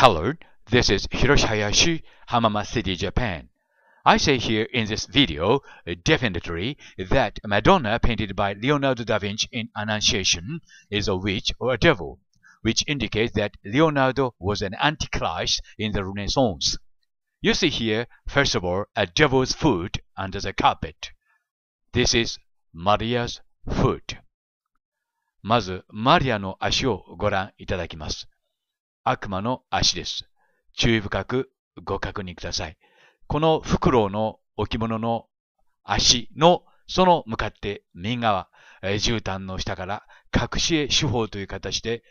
Hello, this is Hiroshi Hayashi, Hamamatsu-city, Japan. I say here in this video definitely that Madonna painted by Leonardo da Vinci in Annunciation is a witch or a devil, which indicates that Leonardo was an antichrist in the Renaissance. You see here, first of all, a devil's foot under the carpet. This is Maria's foot. まず、マリアの足をご覧いただきます。悪魔の足です。注意深くご確認ください。このフクロウの置物の足のその向かって右側、絨毯の下から隠し絵手法という形で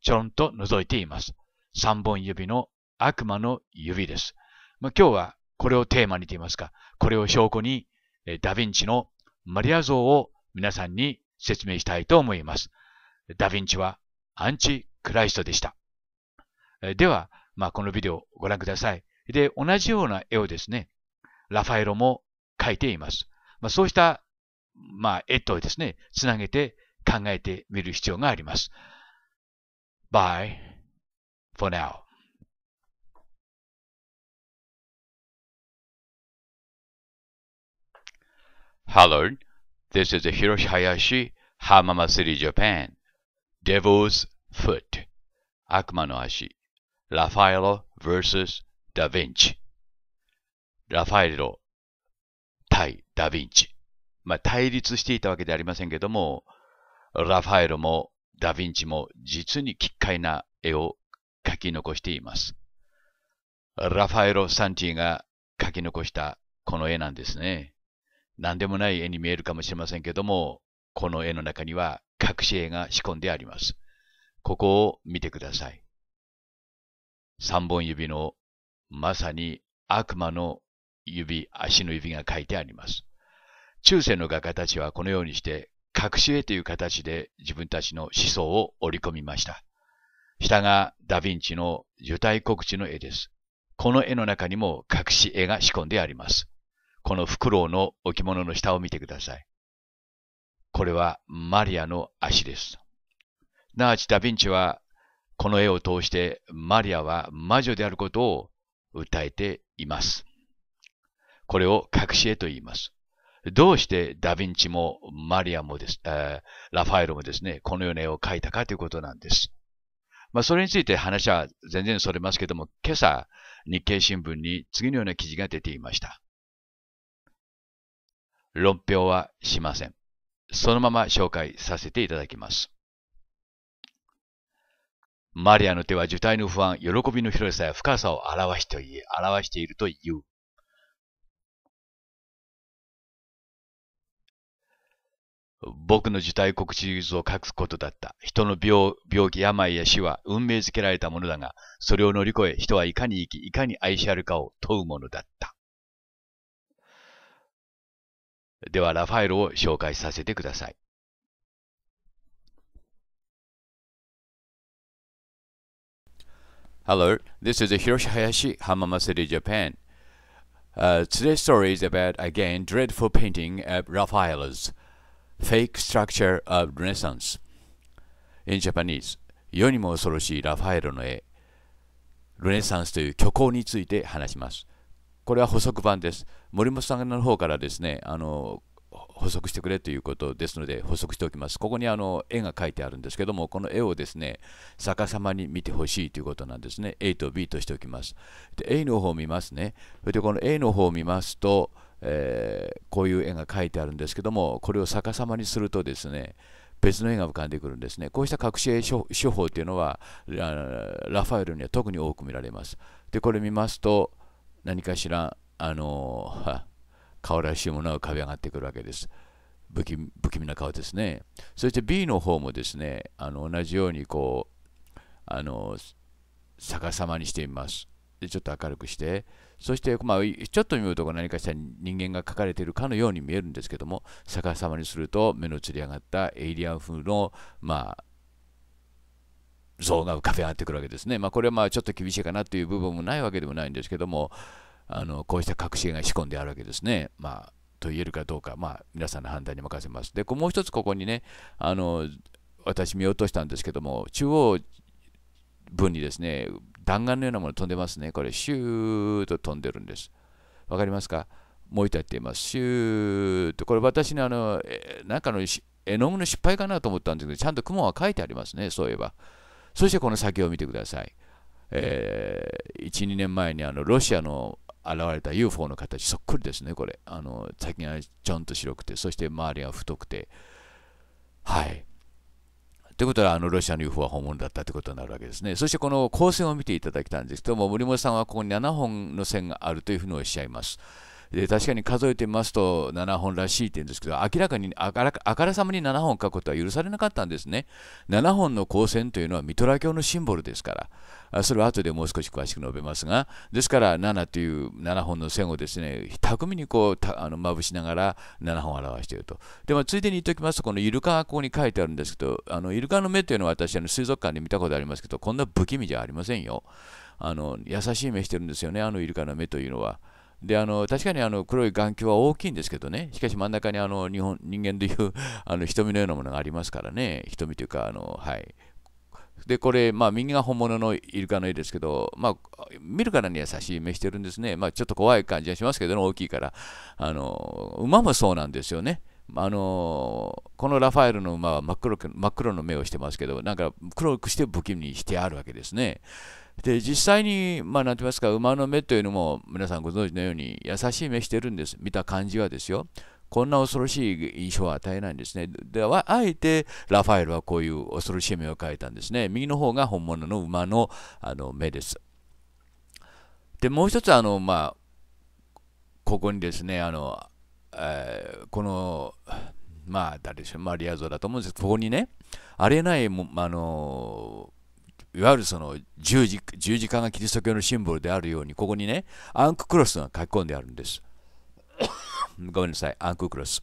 ちょろんと覗いています。3本指の悪魔の指です。今日はこれをテーマにといいますか、これを証拠にダヴィンチのマリア像を皆さんに説明したいと思います。ダヴィンチはアンチクライストでした。では、このビデオをご覧ください。で、同じような絵をですね、ラファエロも描いています。そうした、絵とですね、つなげて考えてみる必要があります。Bye for now. Hello, this is Hiroshi Hayashi, Hamamatsu-city, Japan. Devil's Foot, 悪魔の足 Raphael vs. Da Vinci。 ラファエロ対ダヴィンチ。対立していたわけではありませんけども、ラファエロもダヴィンチも実に奇怪な絵を描き残しています。ラファエロ・サンティが描き残したこの絵なんですね。何でもない絵に見えるかもしれませんけども、この絵の中には隠し絵が仕込んであります。ここを見てください。3本指のまさに悪魔の指、足の指が書いてあります。中世の画家たちはこのようにして隠し絵という形で自分たちの思想を織り込みました。下がダヴィンチの受胎告知の絵です。この絵の中にも隠し絵が仕込んであります。このフクロウの置物の下を見てください。これはマリアの足です。なあちダヴィンチはこの絵を通してマリアは魔女であることを訴えています。これを隠し絵と言います。どうしてダヴィンチもマリアもです、ラファエロもですね、このような絵を描いたかということなんです。それについて話は全然それますけども、今朝日経新聞に次のような記事が出ていました。論評はしません。そのまま紹介させていただきます。マリアの手は受胎の不安、喜びの広さや深さを表しているという。僕の受胎告知図を書くことだった。人の病気、病や死は運命づけられたものだが、それを乗り越え、人はいかに生き、いかに愛しあるかを問うものだった。では、ラファエロを紹介させてください。Hello, this is Hiroshi Hayashi, Hamamatsu-city, Japan. Today's story is about, again, dreadful painting of Raphael's fake structure of Renaissance. In Japanese, 世にも恐ろしいラファエロの絵、ルネサンスという虚構について話します。これは補足版です。森本さんの方からですね、補足してくれということですので補足しておきます。ここに絵が書いてあるんですけども、この絵をですね、逆さまに見てほしいということなんですね。A と B としておきます。で、A の方を見ますね。それでこの A の方を見ますと、こういう絵が書いてあるんですけども、これを逆さまにするとですね、別の絵が浮かんでくるんですね。こうした隠し絵手法というのは、ラファエルには特に多く見られます。で、これ見ますと、何かしら、顔らしいものが浮かび上がってくるわけです。不気味な顔ですね。そして B の方もですね、同じようにこう、逆さまにしてみます。で、ちょっと明るくして、そして、ちょっと見ると何かしら人間が描かれているかのように見えるんですけども、逆さまにすると目のつり上がったエイリアン風の、像が浮かび上がってくるわけですね。これはちょっと厳しいかなという部分もないわけでもないんですけども、こうした隠し絵が仕込んであるわけですね。と言えるかどうか、皆さんの判断に任せます。で、もう一つここにね、私見落としたんですけども、中央分にですね、弾丸のようなもの飛んでますね。これ、シューッと飛んでるんです。わかりますか？もう一回言っています。シューッと。これ、私のなんかの絵の具の失敗かなと思ったんですけど、ちゃんと雲は書いてありますね、そういえば。そして、この先を見てください。1、2年前にロシアの現れた UFO の形、そっくりですね、これ。先がちょんと白くて、そして周りが太くて。はい。ということは、ロシアの UFO は本物だったということになるわけですね。そして、この光線を見ていただきたいんですけども、森本さんはここに7本の線があるというふうにおっしゃいます。で、確かに数えてみますと、7本らしいって言うんですけど、明らかにあからさまに7本書くことは許されなかったんですね。7本の光線というのはミトラ教のシンボルですから、それは後でもう少し詳しく述べますが、ですから、7という7本の線をですね、巧みにまぶしながら7本表していると。で、ついでに言っておきますと、このイルカがここに書いてあるんですけど、イルカの目というのは私水族館で見たことありますけど、こんな不気味じゃありませんよ。優しい目してるんですよね、イルカの目というのは。で確かに黒い眼鏡は大きいんですけどね、しかし真ん中に人間でいう瞳のようなものがありますからね、瞳というか、はい。で、これ、右が本物のイルカの絵ですけど、見るからに優しい目してるんですね、ちょっと怖い感じがしますけど、ね、大きいから馬もそうなんですよね。このラファエルの馬は真っ黒の目をしてますけど、なんか黒くして不気味にしてあるわけですね。で、実際に、なんて言いますか、馬の目というのも、皆さんご存知のように、優しい目してるんです。見た感じはですよ。こんな恐ろしい印象は与えないんですね。で、あえて、ラファエルはこういう恐ろしい目を描いたんですね。右の方が本物の馬の、目です。で、もう一つ、ここにですね、この、誰でしょう、マリア像だと思うんですけど、ここにね、ありえない、いわゆるその十字架がキリスト教のシンボルであるように、ここにね、アンククロスが書き込んであるんです。ごめんなさい、アンククロス。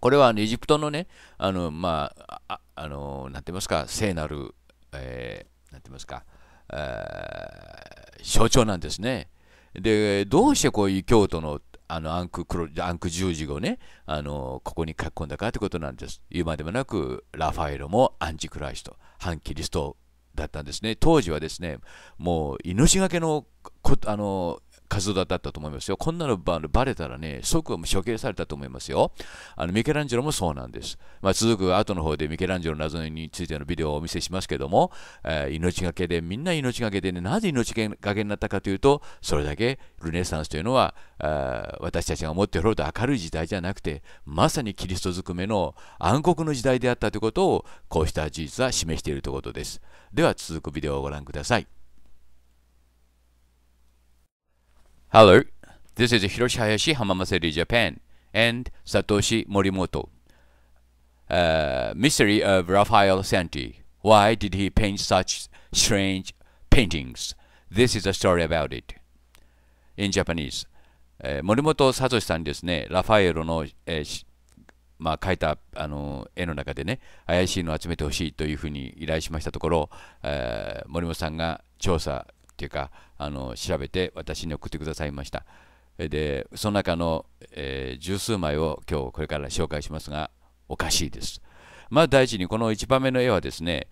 これはエジプトのね、なんて言いますか、聖なる、なんて言いますか、象徴なんですね。で、どうしてこういう京都の、アンク十字をね、ここに書き込んだかということなんです。言うまでもなく、ラファエロもアンチクライスト、反キリストだったんですね。当時はですね、もう命がけの活動だったと思いますよ。こんなのバレたらね、即処刑されたと思いますよ。ミケランジェロもそうなんです。続く後の方でミケランジェロの謎についてのビデオをお見せしますけども、命がけで、みんな命がけでね、なぜ命がけになったかというと、それだけルネサンスというのは、私たちが思っているほど明るい時代じゃなくて、まさにキリストづくめの暗黒の時代であったということを、こうした事実は示しているということです。では、続くビデオをご覧ください。Hello, this is Hiroshi Hayashi, Hamamatsu-city, Japan, and Satoshi Morimoto. Mystery of Raphael Santi. Why did he paint such strange paintings? This is a story about it. In Japanese, Morimoto Satoshi さんですね、ラファエロの、描いた絵の中でね、怪しいのを集めてほしいというふうに依頼しましたところ、森本さんが調査、というか調べて私に送ってくださいました。で、その中の、十数枚を今日これから紹介しますが、おかしいです。まず第一にこの1番目の絵はですね、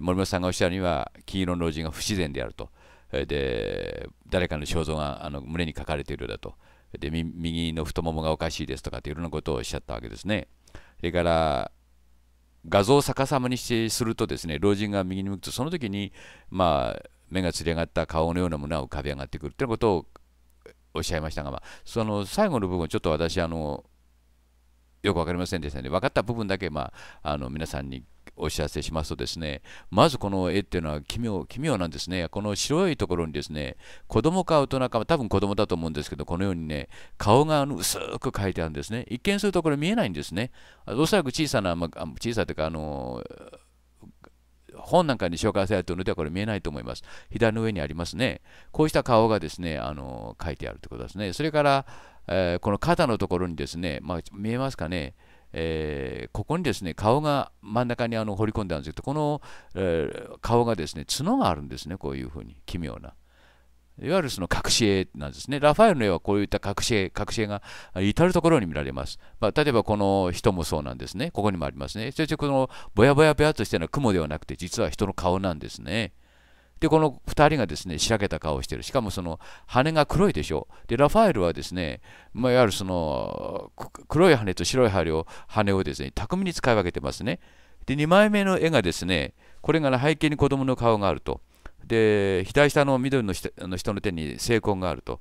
森本さんがおっしゃるには金色の老人が不自然であると。で、誰かの肖像が胸に書かれているようだと。で、右の太ももがおかしいですとかっていろんなことをおっしゃったわけですね。それから画像を逆さまにするとですね、老人が右に向くとその時に目がつり上がった顔のようなものが浮かび上がってくるということをおっしゃいましたが、その最後の部分、ちょっと私よく分かりませんでしたので、分かった部分だけ、皆さんにお知らせしますとですね、まずこの絵っていうのは奇妙なんですね。この白いところにですね、子供か大人か、多分子供だと思うんですけど、このようにね、顔が薄く描いてあるんですね。一見するとこれ見えないんですね。おそらく小さいというか、本なんかに紹介されているのではこれ見えないと思います。左の上にありますね。こうした顔がですね、書いてあるということですね。それから、この肩のところにですね、見えますかね、ここにですね、顔が真ん中に彫り込んであるんですけど、この、顔がですね、角があるんですね、こういうふうに、奇妙な。いわゆるその隠し絵なんですね。ラファエルの絵はこういった隠し絵が至るところに見られます。例えばこの人もそうなんですね。ここにもありますね。そしてこのぼやぼやぼやとしての雲ではなくて、実は人の顔なんですね。でこの2人がですね、しらけた顔をしている。しかもその羽が黒いでしょ。でラファエルはですね、まあ、いわゆるその黒い羽と白い羽をですね、巧みに使い分けてますね。で2枚目の絵がですね、これが、ね、背景に子供の顔があると。で左下の緑の人の手に聖痕があると。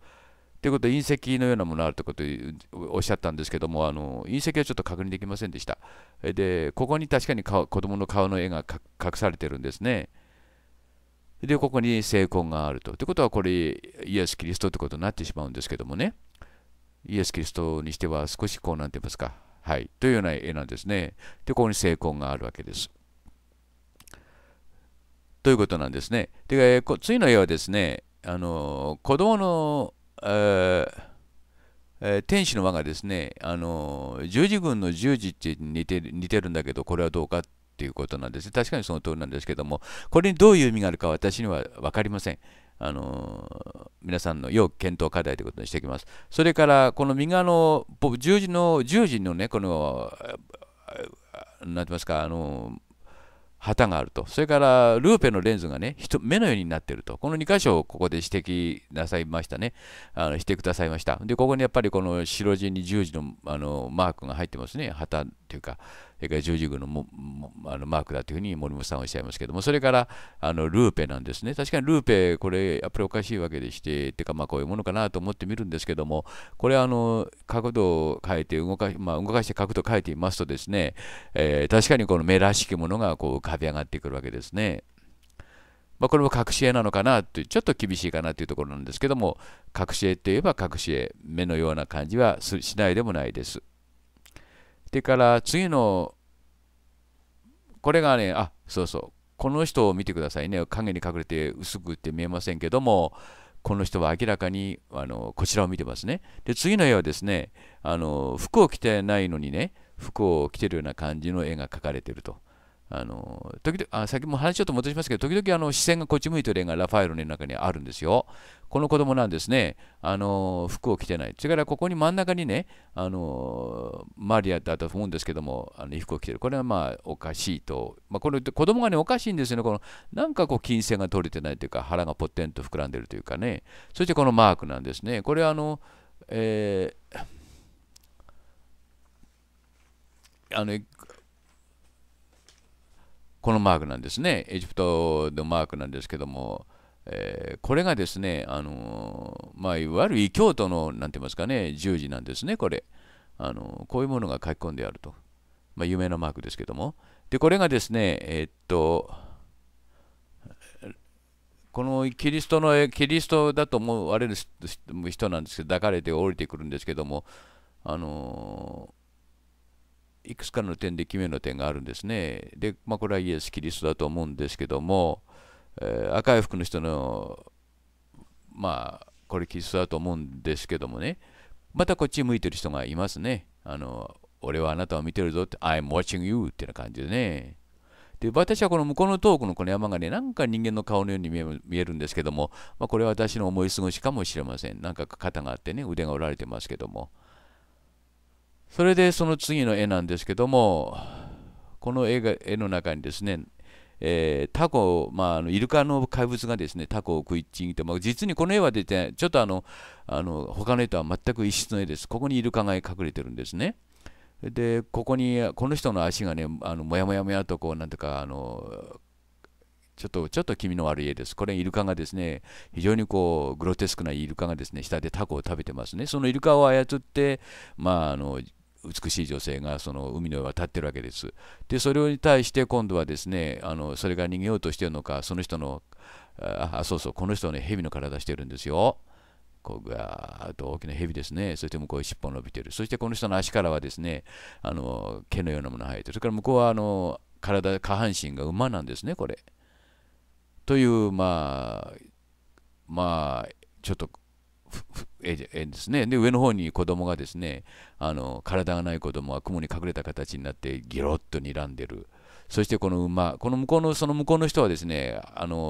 ということで隕石のようなものがあるということをおっしゃったんですけども、隕石はちょっと確認できませんでした。で、ここに確かに子供の顔の絵が隠されてるんですね。で、ここに聖痕があると。ということは、これイエス・キリストということになってしまうんですけどもね。イエス・キリストにしては少しこうなんて言いますか。はい。というような絵なんですね。で、ここに聖痕があるわけです。ということなんですね。で、次の絵はですね、子供の天使の輪がですね、十字軍の十字って似てるんだけど、これはどうかっていうことなんですね。確かにその通りなんですけども、これにどういう意味があるか私には分かりません。皆さんの要検討課題ということにしていきます。それからこの右側の十字のね、この何て言いますか、旗があると。それからルーペのレンズがね、目のようになっていると。この2箇所をここで指摘なさいましたね。してくださいました。で、ここにやっぱりこの白地に十字の、マークが入ってますね。旗というか、それから十字軍のマークだというふうに森本さんはおっしゃいますけども、それからルーペなんですね。確かにルーペ、これやっぱりおかしいわけでして、っていうか、まあこういうものかなと思ってみるんですけども、これは角度を変えて動かして角度を変えていますとですね、確かにこの目らしきものがこう浮かび上がってくるわけですね。まあこれも隠し絵なのかなという、ちょっと厳しいかなというところなんですけども、隠し絵といえば隠し絵、目のような感じはしないでもないです。でから次のこれがね、あ、そうそう、この人を見てくださいね。影に隠れて薄くって見えませんけども、この人は明らかにこちらを見てますね。で次の絵はですね、服を着てないのにね、服を着てるような感じの絵が描かれてると。時々先も話ちょっと戻しますけど、時々視線がこっち向いてる絵がラファエロの中にあるんですよ。この子供なんですね。服を着てない。それからここに真ん中にね、マリアだと思うんですけども、服を着てる。これはまあおかしいと。まあ、これ子供がね、おかしいんですよね。このなんかこう筋線が取れてないというか、腹がぽってんと膨らんでるというかね。そしてこのマークなんですね。これはこのマークなんですね。エジプトのマークなんですけども、これがですね、まあ、いわゆる異教徒のなんて言いますかね、十字なんですね、これ。こういうものが書き込んであると。まあ、有名なマークですけども。で、これがですね、このキリストだと思われる人なんですけど、抱かれて降りてくるんですけども、いくつかの点で奇妙な点があるんですね。で、まあ、これはイエス・キリストだと思うんですけども、赤い服の人の、まあ、これキリストだと思うんですけどもね、またこっち向いてる人がいますね。俺はあなたを見てるぞって、I'm watching you っていう感じでね。で、私はこの向こうの遠くのこの山がね、なんか人間の顔のように見えるんですけども、まあ、これは私の思い過ごしかもしれません。なんか肩があってね、腕が折られてますけども。それでその次の絵なんですけども、この絵の中にですね、タコ、まあ、イルカの怪物がですね、タコを食いちぎって、まあ、実にこの絵は出て、ちょっと他の絵とは全く一室の絵です。ここにイルカが隠れてるんですね。で、ここに、この人の足がね、もやもやもやとこう、なんていうか、ちょっと気味の悪い絵です。これ、イルカがですね、非常にこう、グロテスクなイルカがですね、下でタコを食べてますね。そのイルカを操って、まあ、美しい女性がその海の上を立ってるわけです。で、それに対して今度はですね、それが逃げようとしてるのか、その人の、そうそう、この人はね、蛇の体してるんですよ。こう、ぐわーっと大きな蛇ですね。そして向こうに尻尾伸びてる。そしてこの人の足からはですね、毛のようなものが生えてる。それから向こうは下半身が馬なんですね、これ。という、まあ、ちょっと、絵ですね。で、上の方に子供がですね、体がない子供は雲に隠れた形になってギロッと睨んでる。そしてこの馬、この向こうのその向こうの人はですね、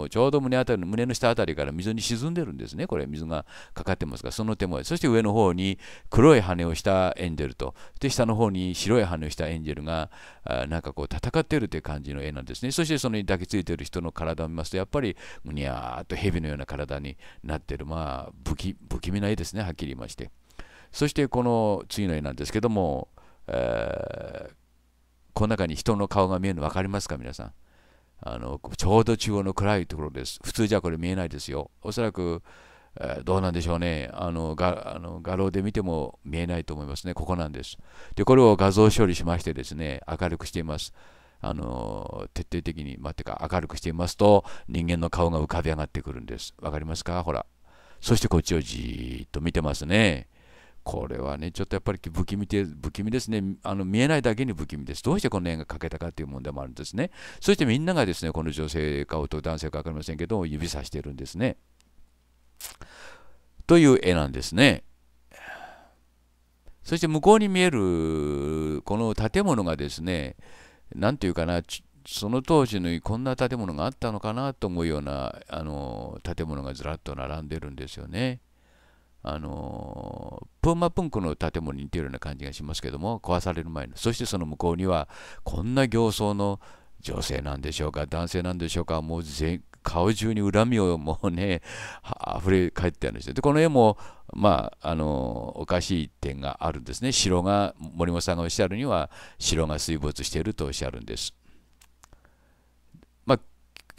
ちょうど胸の下あたりから水に沈んでるんですね。これ水がかかってますが、その手前、そして上の方に黒い羽をしたエンジェルと、で下の方に白い羽をしたエンジェルがなんかこう戦っているという感じの絵なんですね。そしてそれに抱きついている人の体を見ますと、やっぱりむにゃーっと蛇のような体になっている、まあ不気味な絵ですね、はっきり言いまして。そしてこの次の絵なんですけども、この中に人の顔が見えるの分かりますか、皆さん。ちょうど中央の暗いところです。普通じゃこれ見えないですよ。おそらく、どうなんでしょうね。画廊で見ても見えないと思いますね。ここなんです。で、これを画像処理しましてですね、明るくしています。徹底的に、明るくしていますと、人間の顔が浮かび上がってくるんです。分かりますか、ほら。そしてこっちをじーっと見てますね。これはね、ちょっとやっぱり不気味ですね。見えないだけに不気味です。どうしてこの絵が描けたかという問題もあるんですね。そしてみんながですね、この女性か男性か分かりませんけど、指さしているんですね。という絵なんですね。そして向こうに見えるこの建物がですね、なんていうかな、その当時のこんな建物があったのかなと思うような建物がずらっと並んでるんですよね。プーマプンクの建物に似ているような感じがしますけども、壊される前の、そしてその向こうにはこんな形相の女性なんでしょうか、男性なんでしょうか、もう顔中に恨みをもうね、あふれ返ってあるんですよ。で、この絵も、おかしい点があるんですね。城が、森本さんがおっしゃるには、城が水没しているとおっしゃるんです。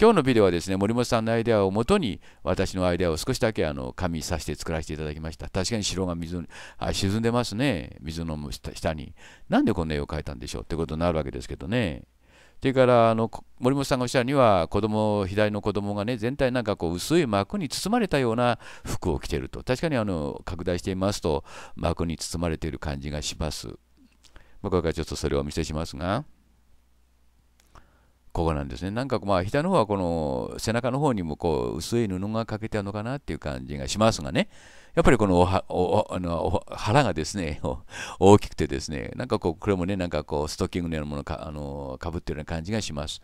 今日のビデオはですね、森本さんのアイデアをもとに、私のアイデアを少しだけ加味させて作らせていただきました。確かに城が沈んでますね。水の下に。なんでこんな絵を描いたんでしょうってことになるわけですけどね。それから森本さんがおっしゃるには、左の子供がね、全体なんかこう薄い膜に包まれたような服を着ていると。確かに拡大してみますと、膜に包まれている感じがします。これからちょっとそれをお見せしますが。ここなんですね。なんか膝の方はこの背中の方にもこう薄い布がかけてあるのかなっていう感じがしますがね、やっぱりこの腹がですね大きくてですね、なんかこうこれもね、なんかこうストッキングのようなものかぶってるような感じがします。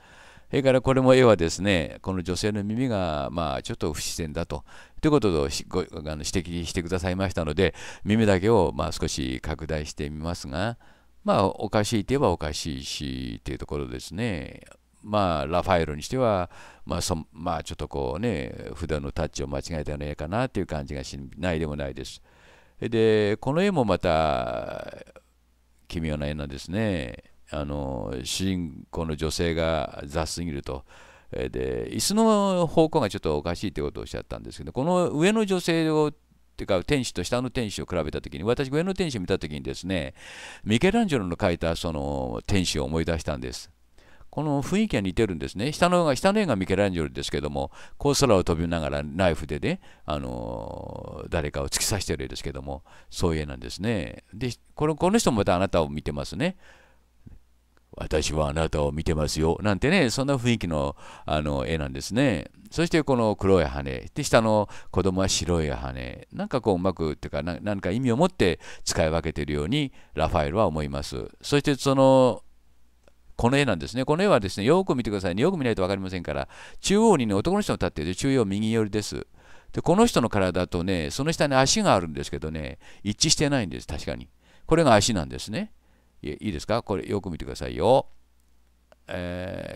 それからこれも絵はですね、この女性の耳がちょっと不自然だということを指摘してくださいましたので、耳だけを少し拡大してみますが、おかしいといえばおかしいしというところですね。ラファエロにしては、ちょっとこうね、筆のタッチを間違えたような絵かなという感じがしないでもないです。で、この絵もまた奇妙な絵なんですね。主人公の女性が雑すぎると。で、椅子の方向がちょっとおかしいということをおっしゃったんですけど、この上の女性をっていうか、天使と下の天使を比べたときに、私、上の天使を見たときにですね、ミケランジェロの描いたその天使を思い出したんです。この雰囲気が似てるんですね。下の絵がミケランジェロですけども、こう空を飛びながらナイフでね、誰かを突き刺してる絵ですけども、そういう絵なんですね。で、この人もまたあなたを見てますね。私はあなたを見てますよ。なんてね、そんな雰囲気の絵なんですね。そしてこの黒い羽。で、下の子供は白い羽。なんかこううまくっていうか、なんか意味を持って使い分けているように、ラファエルは思います。そしてこの絵なんですね。この絵はですね、よく見てくださいね。よく見ないと分かりませんから、中央にね、男の人が立っていて、中央右寄りです。で、この人の体とね、その下に足があるんですけどね、一致してないんです、確かに。これが足なんですね。いいですか？これ、よく見てくださいよ。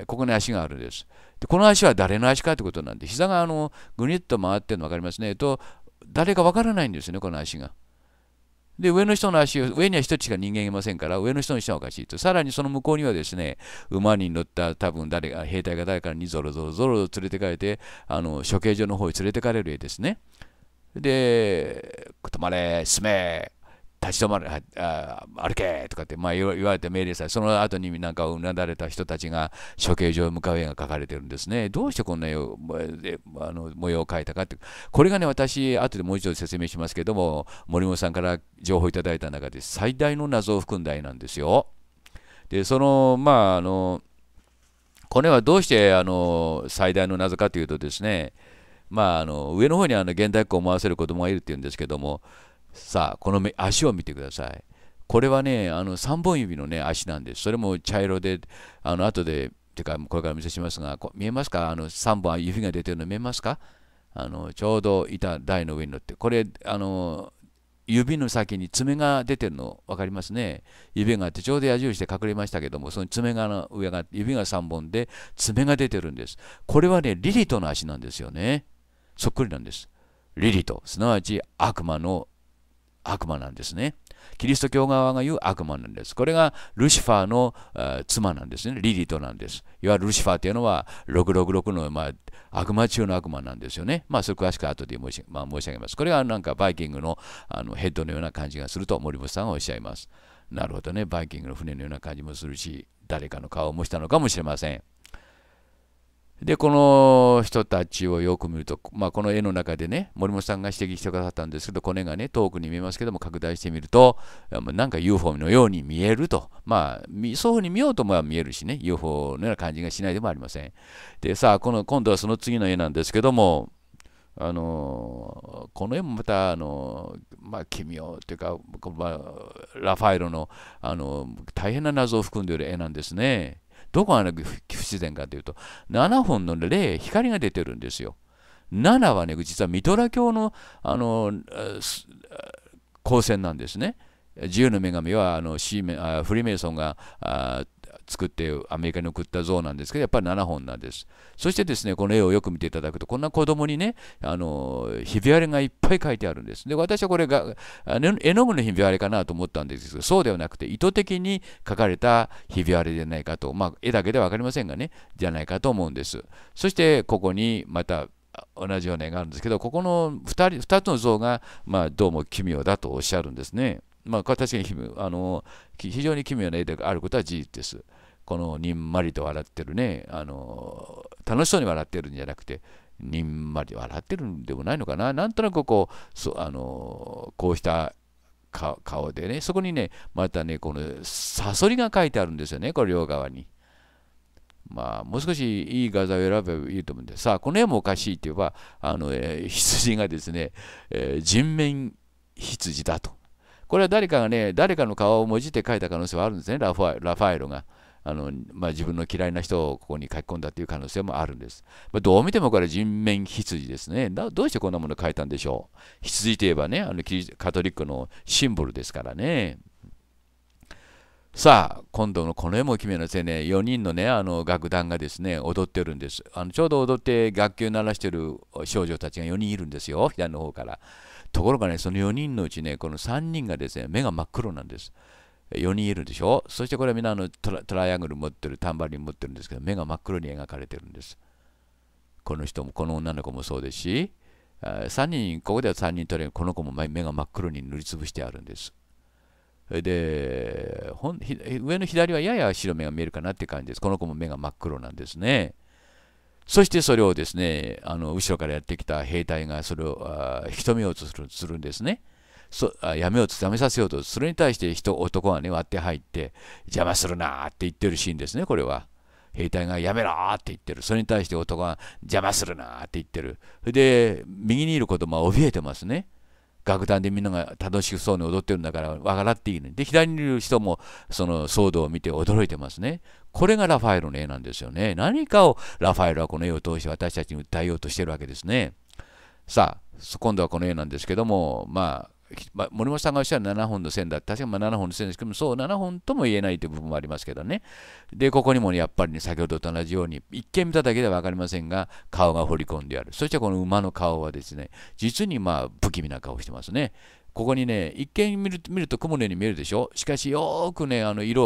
ここに足があるんです。で、この足は誰の足かということなんで、膝がぐにっと回ってるの分かりますね。誰か分からないんですよね、この足が。で、上の人の足を、上には一人しか人間いませんから、上の人の人はおかしいと。さらにその向こうにはですね、馬に乗った多分兵隊が誰かにぞろぞろ連れてかれて、処刑場の方へ連れてかれる絵ですね。で、止まれ、進め、立ち止まれ、歩けとかって、言われて命令され、その後になんかうなだれた人たちが処刑場へ向かう絵が描かれてるんですね。どうしてこんな模様を描いたかって、これがね、私、後でもう一度説明しますけども、森本さんから情報をいただいた中で、最大の謎を含んだ絵なんですよ。で、これはどうして最大の謎かというとですね、上の方に現代っ子を思わせる子供がいるっていうんですけども、さあ、この足を見てください。これはね、3本指のね、足なんです。それも茶色で、後でっていうか、これから見せしますが、見えますか？3本指が出てるの見えますか？ちょうど板台の上に乗って、これ、指の先に爪が出てるの分かりますね。指があってちょうど矢印で隠れましたけども、その爪が上が指が3本で爪が出てるんです。これはね、リリトの足なんですよね。そっくりなんです。リリト、すなわち悪魔なんですね。キリスト教側が言う悪魔なんです。これがルシファーの妻なんですね。リリトなんです。いわゆるルシファーというのは666の、悪魔中の悪魔なんですよね。それ詳しく後で申し上げます。これはなんかバイキングの、ヘッドのような感じがすると森本さんはおっしゃいます。なるほどね。バイキングの船のような感じもするし、誰かの顔を模したのかもしれません。で、この人たちをよく見ると、この絵の中でね、森本さんが指摘してくださったんですけど、この絵がね、遠くに見えますけども、拡大してみると、なんか UFO のように見えると。そういうふうに見ようとも見えるしね、UFO のような感じがしないでもありません。で、さあ、今度はその次の絵なんですけども、この絵もまた、奇妙というか、ラファエロの、大変な謎を含んでいる絵なんですね。どこが不自然かというと、7本の霊、光が出てるんですよ。7はね、実はミトラ教の、光線なんですね。自由の女神はフリーメイソンが作ってアメリカに送った像なんですけど、やっぱり7本なんです。そしてですね、この絵をよく見ていただくと、こんな子供にね、ひび割れがいっぱい描いてあるんです。で、私はこれが絵の具のひび割れかなと思ったんですけど、そうではなくて、意図的に描かれたひび割れじゃないかと、絵だけでは分かりませんがね、じゃないかと思うんです。そして、ここにまた同じような絵があるんですけど、ここの2つの像が、どうも奇妙だとおっしゃるんですね。確かに非常に奇妙な絵であることは事実です。このにんまりと笑ってるね、楽しそうに笑ってるんじゃなくて、にんまり笑ってるんでもないのかな、なんとなくこうした顔でね、そこにね、またね、このサソリが描いてあるんですよね、これ両側に。もう少しいい画材を選べばいいと思うんです。さあ、この絵もおかしいといえば、羊がですね、人面羊だと。これは誰かの顔をもじって描いた可能性はあるんですね、ラファエロが。自分の嫌いな人をここに書き込んだという可能性もあるんです。どう見てもこれは人面羊ですね。どうしてこんなものを書いたんでしょう。羊といえばね、カトリックのシンボルですからね。さあ、今度のこの絵も奇妙なですね、4人のね、楽団がですね、踊ってるんです。ちょうど踊って楽器を鳴らしてる少女たちが4人いるんですよ、左の方から。ところがね、その4人のうちね、この3人がですね、目が真っ黒なんです。4人いるでしょ。そしてこれはみんなトライアングル持ってる、タンバリン持ってるんですけど、目が真っ黒に描かれてるんです。この人も、この女の子もそうですし、ここでは3人とれる、この子も目が真っ黒に塗りつぶしてあるんです。で、上の左はやや白目が見えるかなって感じです。この子も目が真っ黒なんですね。そしてそれをですね、後ろからやってきた兵隊がそれを引き止めようとするんですね。やめさせようと、それに対して男がね、割って入って、邪魔するなーって言ってるシーンですね、これは。兵隊がやめろーって言ってる。それに対して男が邪魔するなーって言ってる。で、右にいる子供は怯えてますね。楽団でみんなが楽しそうに踊ってるんだから、笑っていいね。で、左にいる人もその騒動を見て驚いてますね。これがラファエロの絵なんですよね。何かをラファエロはこの絵を通して私たちに訴えようとしてるわけですね。さあ、今度はこの絵なんですけども、森本さんがおっしゃる7本の線だ。確かに7本の線ですけども、そう、7本とも言えないという部分もありますけどね。で、ここにもね、やっぱりね、先ほどと同じように、一見見ただけでは分かりませんが、顔が彫り込んである。そしてこの馬の顔はですね、実に不気味な顔をしてますね。ここにね、一見見ると雲のように見えるでしょ。しかし、よーくね、明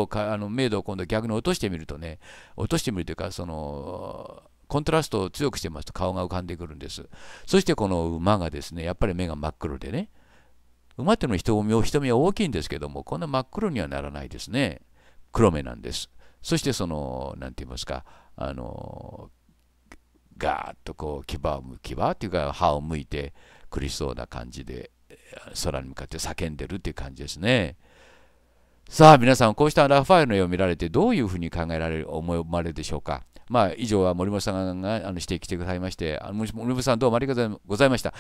度を今度逆に落としてみるとね、落としてみるというか、コントラストを強くしてますと顔が浮かんでくるんです。そしてこの馬がですね、やっぱり目が真っ黒でね、馬っていうのは瞳は大きいんですけども、こんな真っ黒にはならないですね。黒目なんです。そしてなんて言いますか、ガーッと牙っていうか、歯をむいて苦しそうな感じで、空に向かって叫んでるっていう感じですね。さあ、皆さん、こうしたラファエロの絵を見られて、どういうふうに思われるでしょうか。以上は森本さんが指摘してくださいまして、森本さんどうもありがとうございました。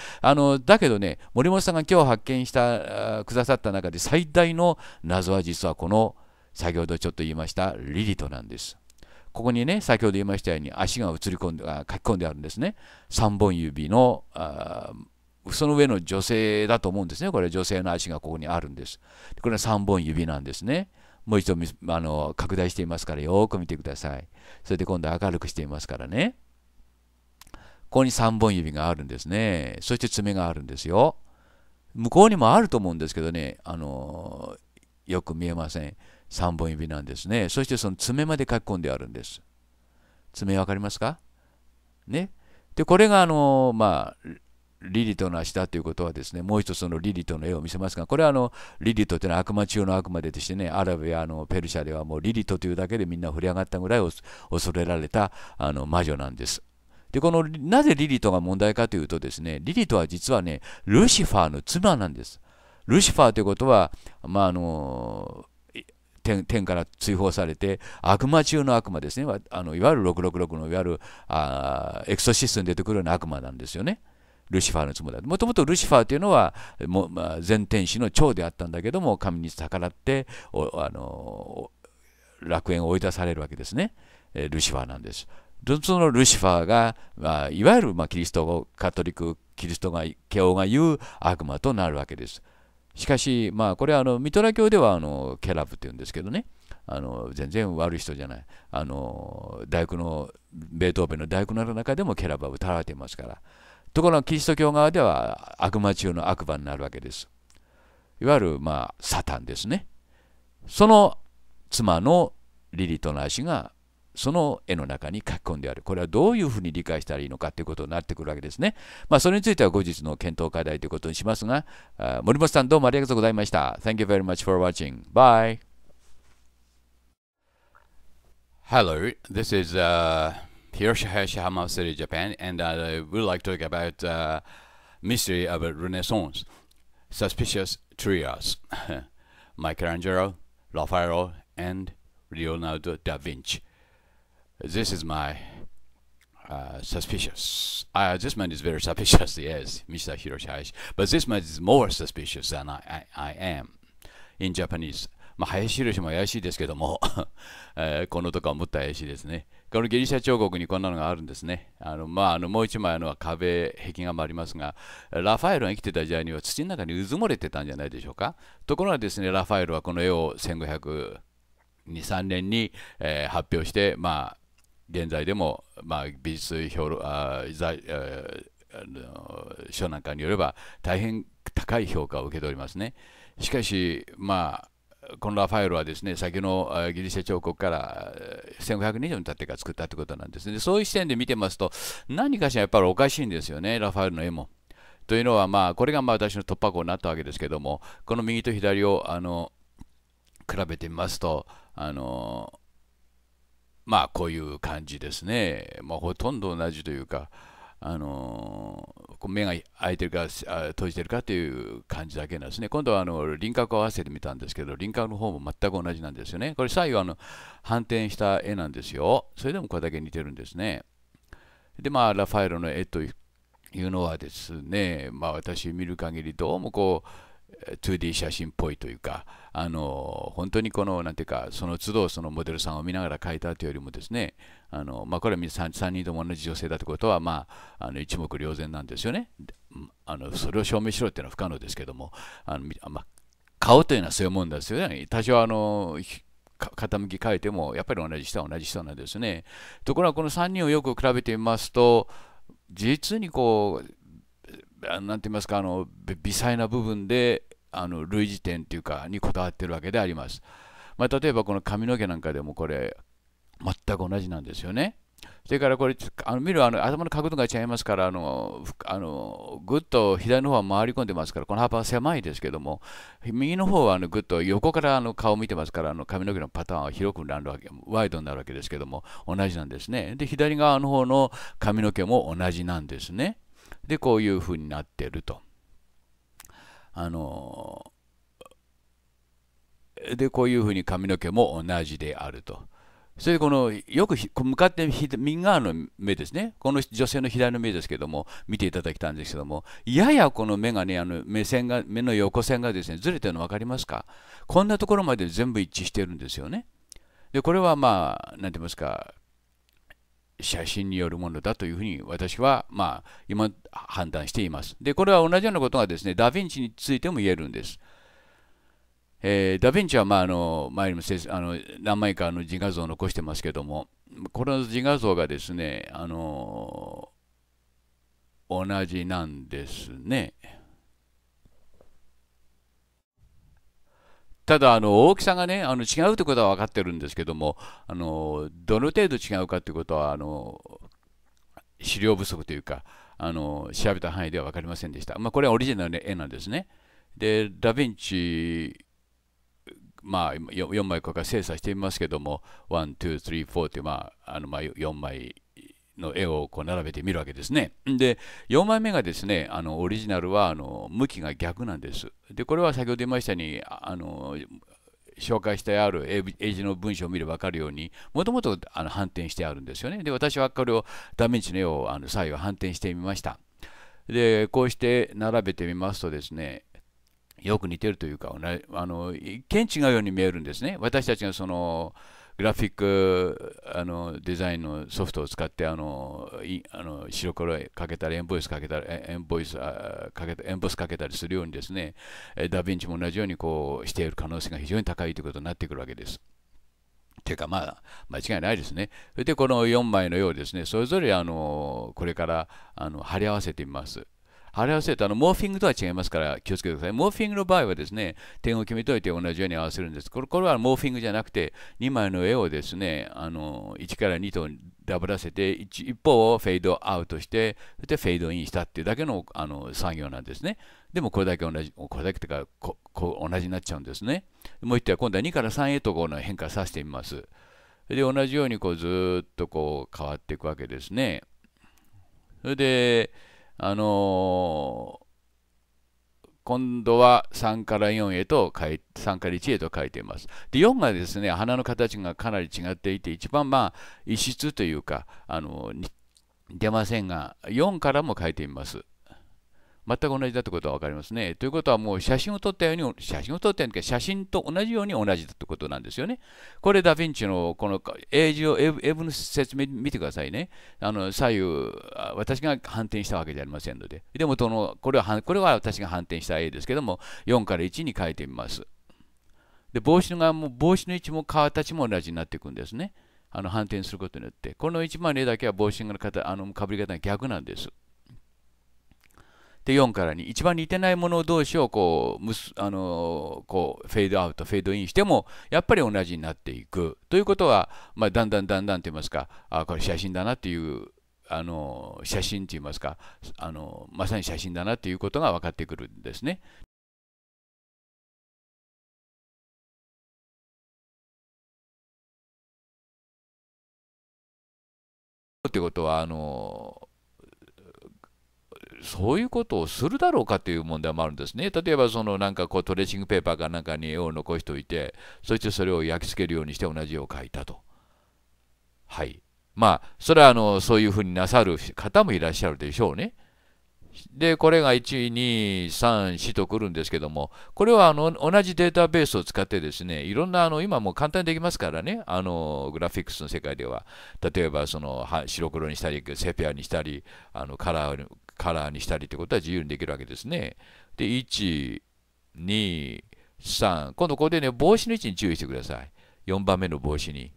だけどね、森本さんが今日発見した、くださった中で最大の謎は実はこの、先ほどちょっと言いました、リリトなんです。ここにね、先ほど言いましたように足が映り込んで、書き込んであるんですね。3本指の、その上の女性だと思うんですね。これ女性の足がここにあるんです。これは3本指なんですね。もう一度拡大していますからよーく見てください。それで今度は明るくしていますからね。ここに3本指があるんですね。そして爪があるんですよ。向こうにもあると思うんですけどね、よく見えません。3本指なんですね。そしてその爪まで書き込んであるんです。爪分かりますかね。で、これがリリトの足だということはですね、もう一度そのリリトの絵を見せますが、これはリリトというのは悪魔中の悪魔でしてね、アラブやペルシャではもうリリトというだけでみんな振り上がったぐらい恐れられた魔女なんです。で、なぜリリトが問題かというとですね、リリトは実はね、ルシファーの妻なんです。ルシファーということは、天から追放されて、悪魔中の悪魔ですね、いわゆる666のいわゆるエクソシストに出てくるような悪魔なんですよね。ルシファーの妻だ。もともとルシファーというのは全天使の長であったんだけども、神に逆らって楽園を追い出されるわけですね。ルシファーなんです。そのルシファーが、いわゆるキリストカトリックキリスト教が言う悪魔となるわけです。しかし、これはミトラ教ではケラブっていうんですけどね、全然悪い人じゃない。ベートーベンの大工の中でもケラブは歌われていますから。ところがキリスト教側では悪魔中の悪魔になるわけです。いわゆるサタンですね。その妻のリリトの足がその絵の中に書き込んである。これはどういうふうに理解したらいいのかということになってくるわけですね。それについては後日の検討課題ということにしますが、森本さんどうもありがとうございました。Thank you very much for watching. Bye. Hello, this is Hiroshi Hayashi, Hamamatsu-city, Japan, and I would like to talk about mystery of Renaissance, suspicious trios, Michelangelo, Raphael, and Leonardo da Vinci. This is my suspicious. This man is very suspicious, yes, Mr. Hiroshi Hayashi, but this man is more suspicious than I am in Japanese.林博士も怪しいですけども、このとこはもっと怪しいですね。このギリシャ彫刻にこんなのがあるんですね。もう一枚壁壁画もありますが、ラファエルが生きてた時代には土の中にうずもれてたんじゃないでしょうか。ところがですね、ラファエルはこの絵を1523年に、発表して、現在でも、美術書なんかによれば大変高い評価を受けておりますね。しかし、このラファエルはですね、先のギリシャ彫刻から1500年以上に経ってから作ったということなんですね。そういう視点で見てますと、何かしらやっぱりおかしいんですよね、ラファエルの絵も。というのは、これが私の突破口になったわけですけども、この右と左を比べてみますと、こういう感じですね。ほとんど同じというか、目が開いてるか閉じてるかという感じだけなんですね。今度は輪郭を合わせてみたんですけど、輪郭の方も全く同じなんですよね。これ左右反転した絵なんですよ。それでもこれだけ似てるんですね。で、ラファエロの絵というのはですね、私見る限りどうも2D 写真っぽいというか、本当になんていうか、その都度そのモデルさんを見ながら描いたというよりもですね、これは3人とも同じ女性だということは、一目瞭然なんですよね。それを証明しろっていうのは不可能ですけども、顔というのはそういうもんですよね。多少傾き変えても、やっぱり同じ人は同じ人なんですね。ところが、この3人をよく比べてみますと、実になんて言いますか、微細な部分で類似点というかにこだわっているわけであります。例えばこの髪の毛なんかでもこれ全く同じなんですよね。それからこれ見る頭の角度が違いますから、ぐっと左の方は回り込んでますから、この幅は狭いですけども、右の方はぐっと横から顔を見てますから、髪の毛のパターンは広くなるわけ、ワイドになるわけですけども、同じなんですね。で、左側の方の髪の毛も同じなんですね。で、こういうふうになっていると。で、こういうふうに髪の毛も同じであると。それで、よく向かって右側の目ですね、この女性の左の目ですけども、見ていただきたいんですけども、ややこの目がね、目の横線がですね、ずれてるの分かりますか。こんなところまで全部一致してるんですよね。で、これはなんて言いますか、写真によるものだというふうに私はまあ今判断しています。で、これは同じようなことがですね、ダ・ヴィンチについても言えるんです。ダ・ヴィンチはまあ前にも何枚か自画像を残してますけども、この自画像がですね、同じなんですね。ただ大きさがね違うということは分かってるんですけども、どの程度違うかということは資料不足というか調べた範囲では分かりませんでした。まあ、これはオリジナルの絵なんですね。でダ・ヴィンチ、まあ、4枚ここから精査していますけども、1、2、3、4という、まあ4枚の絵をこう並べてみるわけですね。で4枚目がですね、オリジナルは向きが逆なんです。でこれは先ほど言いましたように紹介してある英字の文章を見れば分かるように、もともと反転してあるんですよね。で私はこれをダ・ヴィンチの絵を左右反転してみました。でこうして並べてみますとですね、よく似てるというか一見違うように見えるんですね。私たちがそのグラフィックデザインのソフトを使って白黒かけたりエンボスかけたりするようにですね、ダ・ヴィンチも同じようにこうしている可能性が非常に高いということになってくるわけです。というかまあ間違いないですね。それでこの4枚のようですね、それぞれこれから貼り合わせてみます。貼り合わせるとモーフィングとは違いますから気をつけてください。モーフィングの場合はですね、点を決めておいて同じように合わせるんです。これはモーフィングじゃなくて、2枚の絵をですね、1から2とダブらせて、一方をフェードアウトして、そしてフェードインしたっていうだけの作業なんですね。でもこれだけ同じになっちゃうんですね。もう一点は今度は2から3へとこの変化させてみます。で同じようにこうずっとこう変わっていくわけですね。それで今度は3から4へと3から1へと書いています。で4がですね、花の形がかなり違っていて、一番まあ異質というか出ませんが、4からも書いてみます。全く同じだということは分かりますね。ということはもう写真と同じように同じだということなんですよね。これダ・ヴィンチのこの英文の説明見てくださいね。左右、私が反転したわけじゃありませんので。でもこれは私が反転した絵ですけども、4から1に変えてみます。で帽子の位置も形も同じになっていくんですね。反転することによって。この1枚の絵だけは帽子のかぶり方が逆なんです。で4から2、一番似てないもの同士をこうフェードアウトフェードインしてもやっぱり同じになっていくということは、まあ、だんだんと言いますか、これ写真だなという写真と言いますかまさに写真だなということが分かってくるんですね。ということはそういうことをするだろうかという問題もあるんですね。例えばなんかこうトレーシングペーパーかなんかに絵を残しておいて、そしてそれを焼き付けるようにして同じ絵を描いたと。はい。まあそれはそういうふうになさる方もいらっしゃるでしょうね。でこれが1、2、3、4とくるんですけども、これは同じデータベースを使ってですね、いろんな今もう簡単にできますからね、グラフィックスの世界では、例えば白黒にしたりセピアにしたりカラーにしたりということは自由にできるわけですね。で、1、2、3。今度ここでね、帽子の位置に注意してください。4番目の帽子に。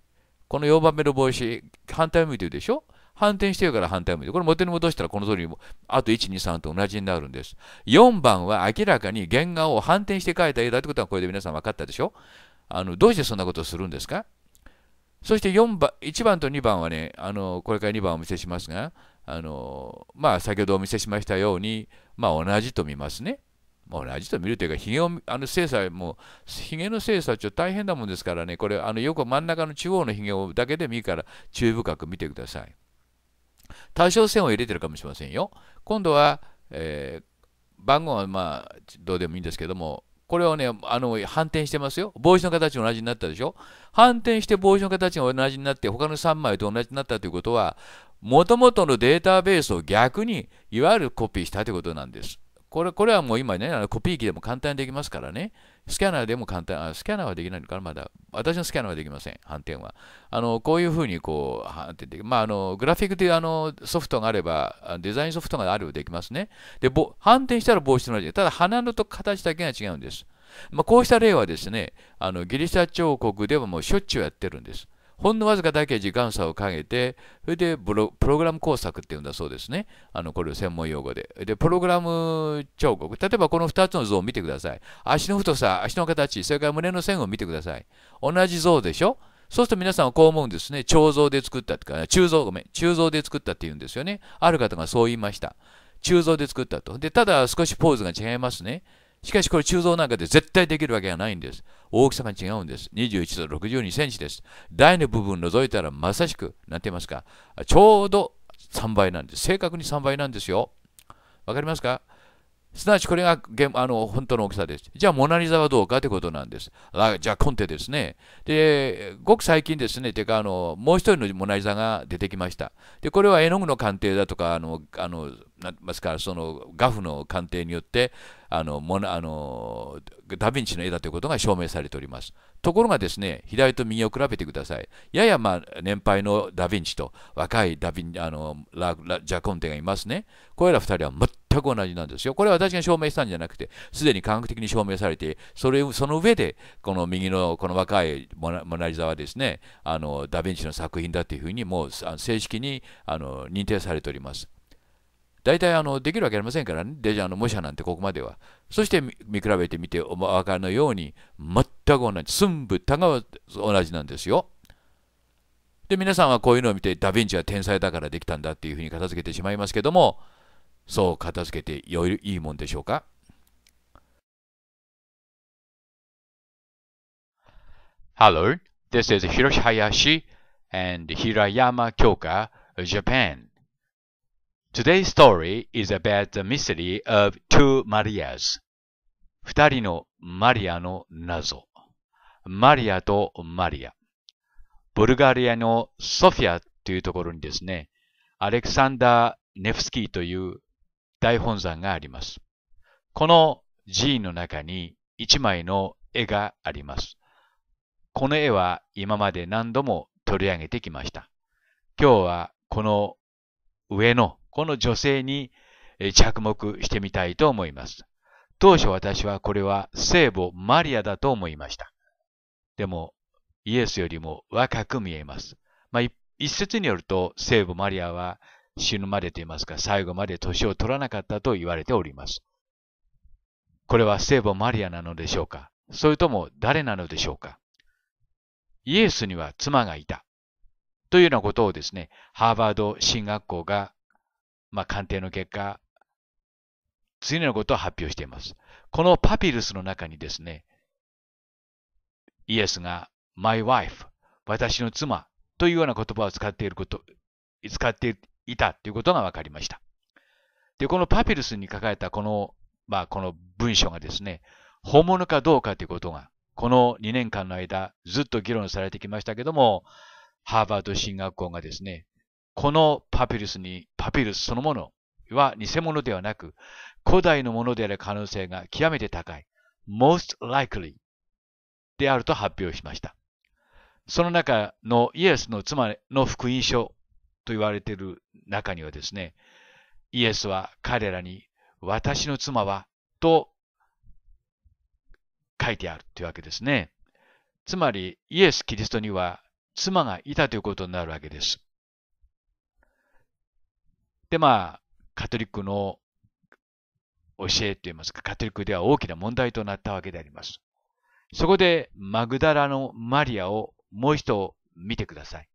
この4番目の帽子、反対向いてるでしょ？反転してるから反対向いてる。これ元に戻したらこの通りに、あと1、2、3と同じになるんです。4番は明らかに原画を反転して描いた絵だということはこれで皆さん分かったでしょ？どうしてそんなことをするんですか？そして1番と2番はね、これから2番をお見せしますが、まあ、先ほどお見せしましたように、まあ、同じと見ますね。同じと見るというか、ひげの精査ちょっと大変なもんですからね、これよく真ん中の中央のひげだけでもいいから注意深く見てください。多少線を入れてるかもしれませんよ。今度は、番号はまあどうでもいいんですけども、これをね反転してますよ。帽子の形が同じになったでしょ。反転して帽子の形が同じになって他の3枚と同じになったということは、もともとのデータベースを逆にいわゆるコピーしたということなんです。これはもう今ね、コピー機でも簡単にできますからね。スキャナーでも簡単、スキャナーはできないのかな、まだ。私のスキャナーはできません、反転は。こういうふうにこう、反転できる。まあ、グラフィックというソフトがあれば、デザインソフトがあればできますね。で、反転したら帽子と同じ。ただ、花のと形だけが違うんです。まあ、こうした例はですね、ギリシャ彫刻ではもうしょっちゅうやってるんです。ほんのわずかだけ時間差をかけて、それでプログラム工作っていうんだそうですね。これを専門用語で。で、プログラム彫刻。例えばこの2つの像を見てください。足の太さ、足の形、それから胸の線を見てください。同じ像でしょ？そうすると皆さんはこう思うんですね。彫像で作ったってか、鋳造で作ったっていうんですよね。ある方がそう言いました。鋳造で作ったと。で、ただ少しポーズが違いますね。しかしこれ鋳造なんかで絶対できるわけがないんです。大きさが違うんです。21と62センチです。台の部分を除いたらまさしく、なんて言いますか、ちょうど3倍なんです。正確に3倍なんですよ。わかりますか？すなわちこれが本当の大きさです。じゃあモナリザはどうかということなんです。じゃあコンテですね。で、ごく最近ですね、てかもう一人のモナリザが出てきました。で、これは絵の具の鑑定だとか、なんて言いますか、その画布の鑑定によって、ダ・ヴィンチの絵だということが証明されております。ところがですね、左と右を比べてください。ややまあ年配のダ・ヴィンチと若いジャコンテがいますね。これら2人は全く同じなんですよ。これは私が証明したんじゃなくて、すでに科学的に証明されて、その上で、この右のこの若いモナリザはですね、ダ・ヴィンチの作品だというふうに、もう正式に認定されております。大体できるわけありませんからね。で、模写なんてここまでは。そして見比べてみてお分かりのように、全く同じ。寸分たがわず同じなんですよ。で、皆さんはこういうのを見て、ダ・ヴィンチは天才だからできたんだっていうふうに片付けてしまいますけども、そう片付けていいもんでしょうか。Hello, this is Hiroshi Hayashi and Hirayama Kyoka, Japan.Today's story is about the mystery of two Marias. 二人のマリアの謎。マリアとマリア。ブルガリアのソフィアというところにですね、アレクサンダー・ネフスキーという大本山があります。この寺院の中に一枚の絵があります。この絵は今まで何度も取り上げてきました。今日はこの上のこの女性に着目してみたいと思います。当初私はこれは聖母マリアだと思いました。でもイエスよりも若く見えます。まあ、一説によると聖母マリアは死ぬまでと言いますか最後まで年を取らなかったと言われております。これは聖母マリアなのでしょうか？それとも誰なのでしょうか？イエスには妻がいた。というようなことをですね、ハーバード神学校が鑑定の結果、次のことを発表しています。このパピルスの中にですね、イエスが My wife、私の妻というような言葉を使っていたということが分かりました。で、このパピルスに書かれたこの文章がですね、本物かどうかということが、この2年間の間、ずっと議論されてきましたけども、ハーバード神学校がですね、このパピルスそのものは偽物ではなく、古代のものである可能性が極めて高い、most likely であると発表しました。その中のイエスの妻の福音書と言われている中にはですね、イエスは彼らに私の妻はと書いてあるというわけですね。つまりイエス・キリストには妻がいたということになるわけです。でカトリックの教えといいますか、カトリックでは大きな問題となったわけであります。そこで、マグダラのマリアをもう一度見てください。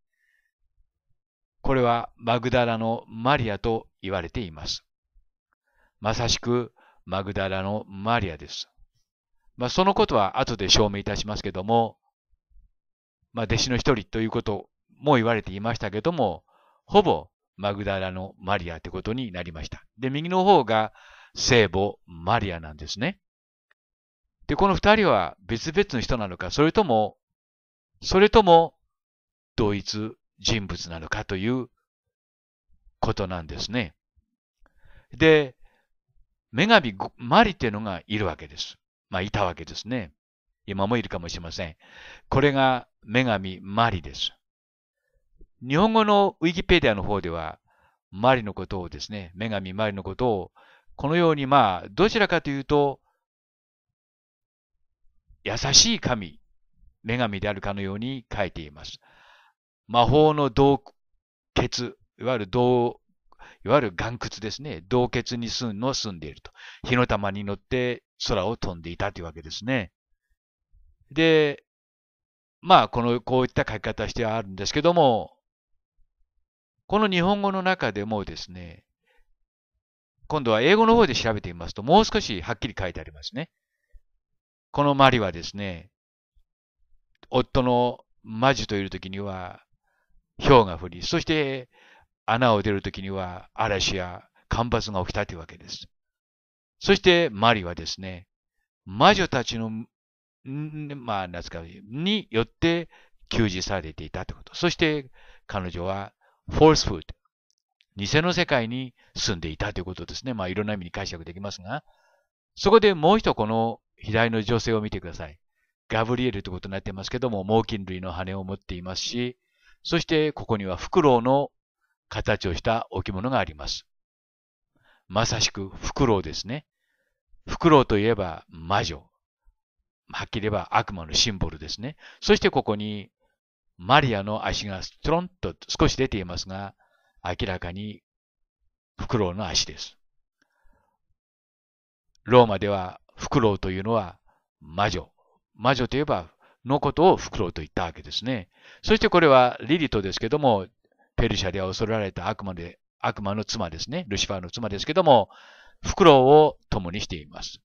これはマグダラのマリアと言われています。まさしく、マグダラのマリアです。そのことは後で証明いたしますけども、弟子の一人ということも言われていましたけども、ほぼ、マグダラのマリアということになりました。で、右の方が聖母マリアなんですね。で、この二人は別々の人なのか、それとも同一人物なのかということなんですね。で、女神マリっていうのがいるわけです。まあ、いたわけですね。今もいるかもしれません。これが女神マリです。日本語のウィキペディアの方では、マリのことをですね、女神マリのことを、このようにまあ、どちらかというと、優しい神、女神であるかのように書いています。魔法の洞穴、いわゆる岩窟ですね。洞穴に住んでいると。火の玉に乗って空を飛んでいたというわけですね。で、まあ、こういった書き方してはあるんですけども、この日本語の中でもですね、今度は英語の方で調べてみますと、もう少しはっきり書いてありますね。このマリはですね、夫の魔女といるときには、雹が降り、そして穴を出るときには嵐や干ばつが起きたというわけです。そしてマリはですね、魔女たちの、まあ、なんですか、によって給仕されていたということ。そして彼女はfalsehood、偽の世界に住んでいたということですね。まあ、いろんな意味に解釈できますが、そこでもう一度この左の女性を見てください。ガブリエルということになってますけども、猛禽類の羽を持っていますし、そしてここにはフクロウの形をした置物があります。まさしくフクロウですね。フクロウといえば魔女。はっきり言えば悪魔のシンボルですね。そしてここにマリアの足がちょろんと少し出ていますが、明らかにフクロウの足です。ローマではフクロウというのは魔女。魔女といえばのことをフクロウと言ったわけですね。そしてこれはリリトですけども、ペルシャでは恐れられた悪魔の妻ですね。ルシファーの妻ですけども、フクロウを共にしています。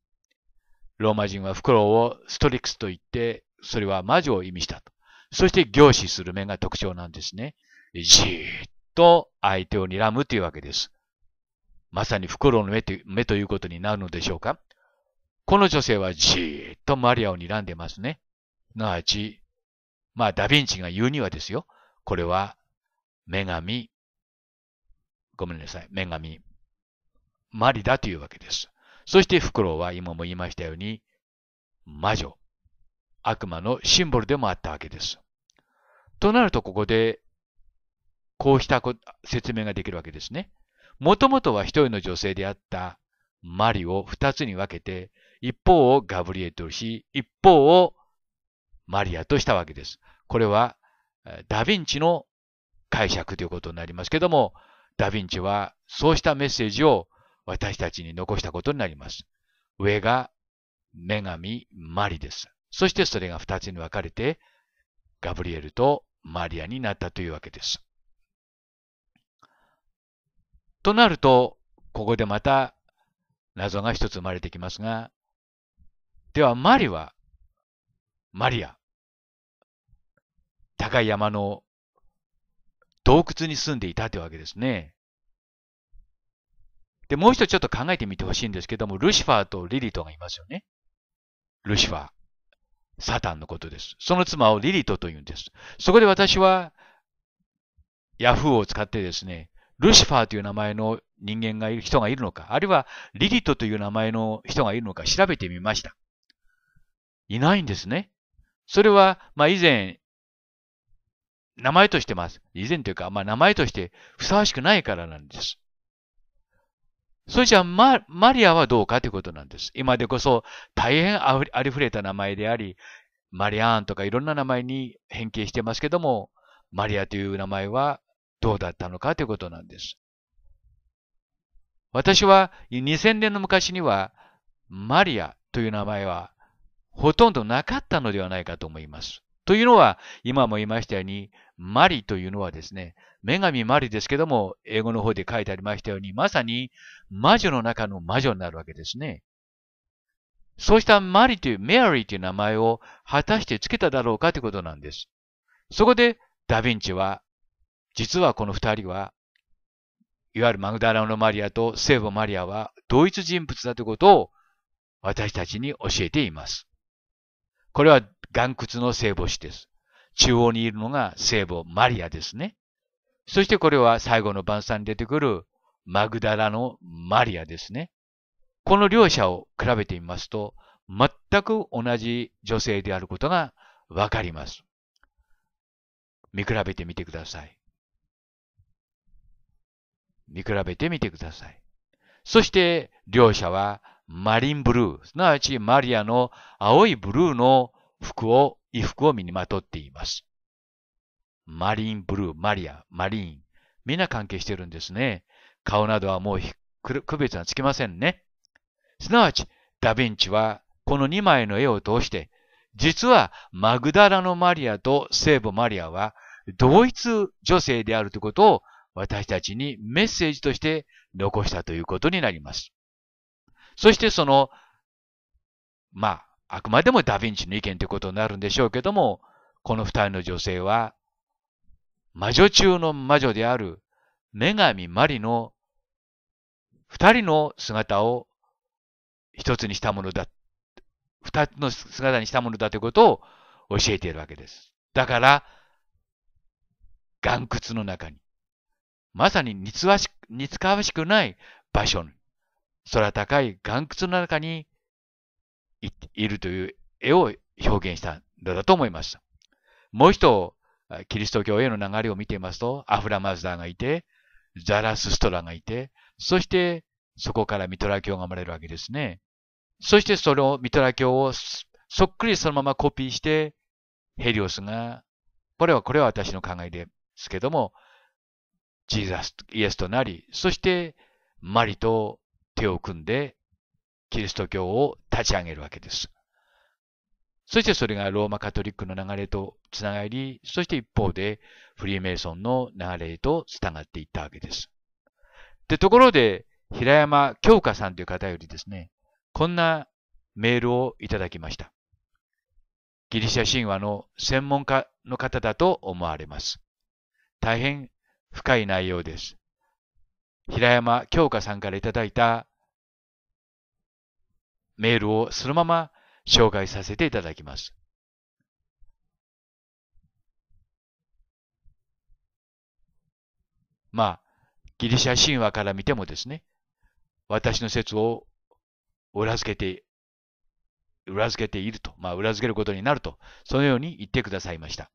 ローマ人はフクロウをストリクスと言って、それは魔女を意味したと。そして凝視する目が特徴なんですね。じーっと相手を睨むというわけです。まさにフクロウの目ということになるのでしょうか。この女性はじーっとマリアを睨んでますね。なち、まあ、ダヴィンチが言うにはですよ。これは、女神、マリだというわけです。そして、フクロウは今も言いましたように、魔女、悪魔のシンボルでもあったわけです。となると、ここで、こうした説明ができるわけですね。もともとは一人の女性であったマリを二つに分けて、一方をガブリエルとし、一方をマリアとしたわけです。これはダヴィンチの解釈ということになりますけども、ダヴィンチはそうしたメッセージを私たちに残したことになります。上が女神マリです。そしてそれが2つに分かれて、ガブリエルとマリアになったというわけです。となると、ここでまた謎が一つ生まれてきますが、ではマリはマリア、高い山の洞窟に住んでいたというわけですね。で、もう一度ちょっと考えてみてほしいんですけども、ルシファーとリリトがいますよね。ルシファー、サタンのことです。その妻をリリトというんです。そこで私は、ヤフーを使ってですね、ルシファーという名前の人がいるのか、あるいはリリトという名前の人がいるのか調べてみました。いないんですね。それは、まあ以前、名前としてます。以前というか、まあ名前としてふさわしくないからなんです。それじゃあ、マリアはどうかということなんです。今でこそ大変ありふれた名前であり、マリアーンとかいろんな名前に変形してますけども、マリアという名前はどうだったのかということなんです。私は2000年の昔には、マリアという名前はほとんどなかったのではないかと思います。というのは、今も言いましたように、マリというのはですね、女神マリですけども、英語の方で書いてありましたように、まさに魔女の中の魔女になるわけですね。そうしたメアリーという名前を果たしてつけただろうかということなんです。そこで、ダヴィンチは、実はこの二人は、いわゆるマグダラのマリアと聖母マリアは同一人物だということを私たちに教えています。これは岩窟の聖母子です。中央にいるのが聖母マリアですね。そしてこれは最後の晩餐に出てくるマグダラのマリアですね。この両者を比べてみますと、全く同じ女性であることがわかります。見比べてみてください。見比べてみてください。そして、両者はマリンブルー、すなわちマリアの青いブルーの衣服を身にまとっています。マリンブルー、マリア、マリン、みんな関係してるんですね。顔などはもう区別がつきませんね。すなわち、ダ・ヴィンチはこの2枚の絵を通して、実はマグダラのマリアと聖母マリアは同一女性であるということを私たちにメッセージとして残したということになります。そしてその、あくまでもダ・ヴィンチの意見ということになるんでしょうけども、この2人の女性は、魔女中の魔女である女神マリの2人の姿を一つにしたものだ、二つの姿にしたものだということを教えているわけです。だから、岩窟の中に、まさに似つかわしくない場所に、空高い岩窟の中にいるという絵を表現したのだと思いました。もう一度、キリスト教への流れを見ていますと、アフラマズダーがいて、ザラスストラがいて、そしてそこからミトラ教が生まれるわけですね。そしてそのミトラ教をそっくりそのままコピーして、ヘリオスが、これは私の考えですけども、ジーザス、イエスとなり、そしてマリと手を組んで、キリスト教を立ち上げるわけです。そしてそれがローマカトリックの流れとつながり、そして一方でフリーメイソンの流れへと繋がっていったわけです。で、ところで、平山京香さんという方よりですね、こんなメールをいただきました。ギリシャ神話の専門家の方だと思われます。大変深い内容です。平山京香さんからいただいたメールをそのまま紹介させていただきます。ギリシャ神話から見てもですね、私の説を裏付けていると、裏付けることになると、そのように言ってくださいました。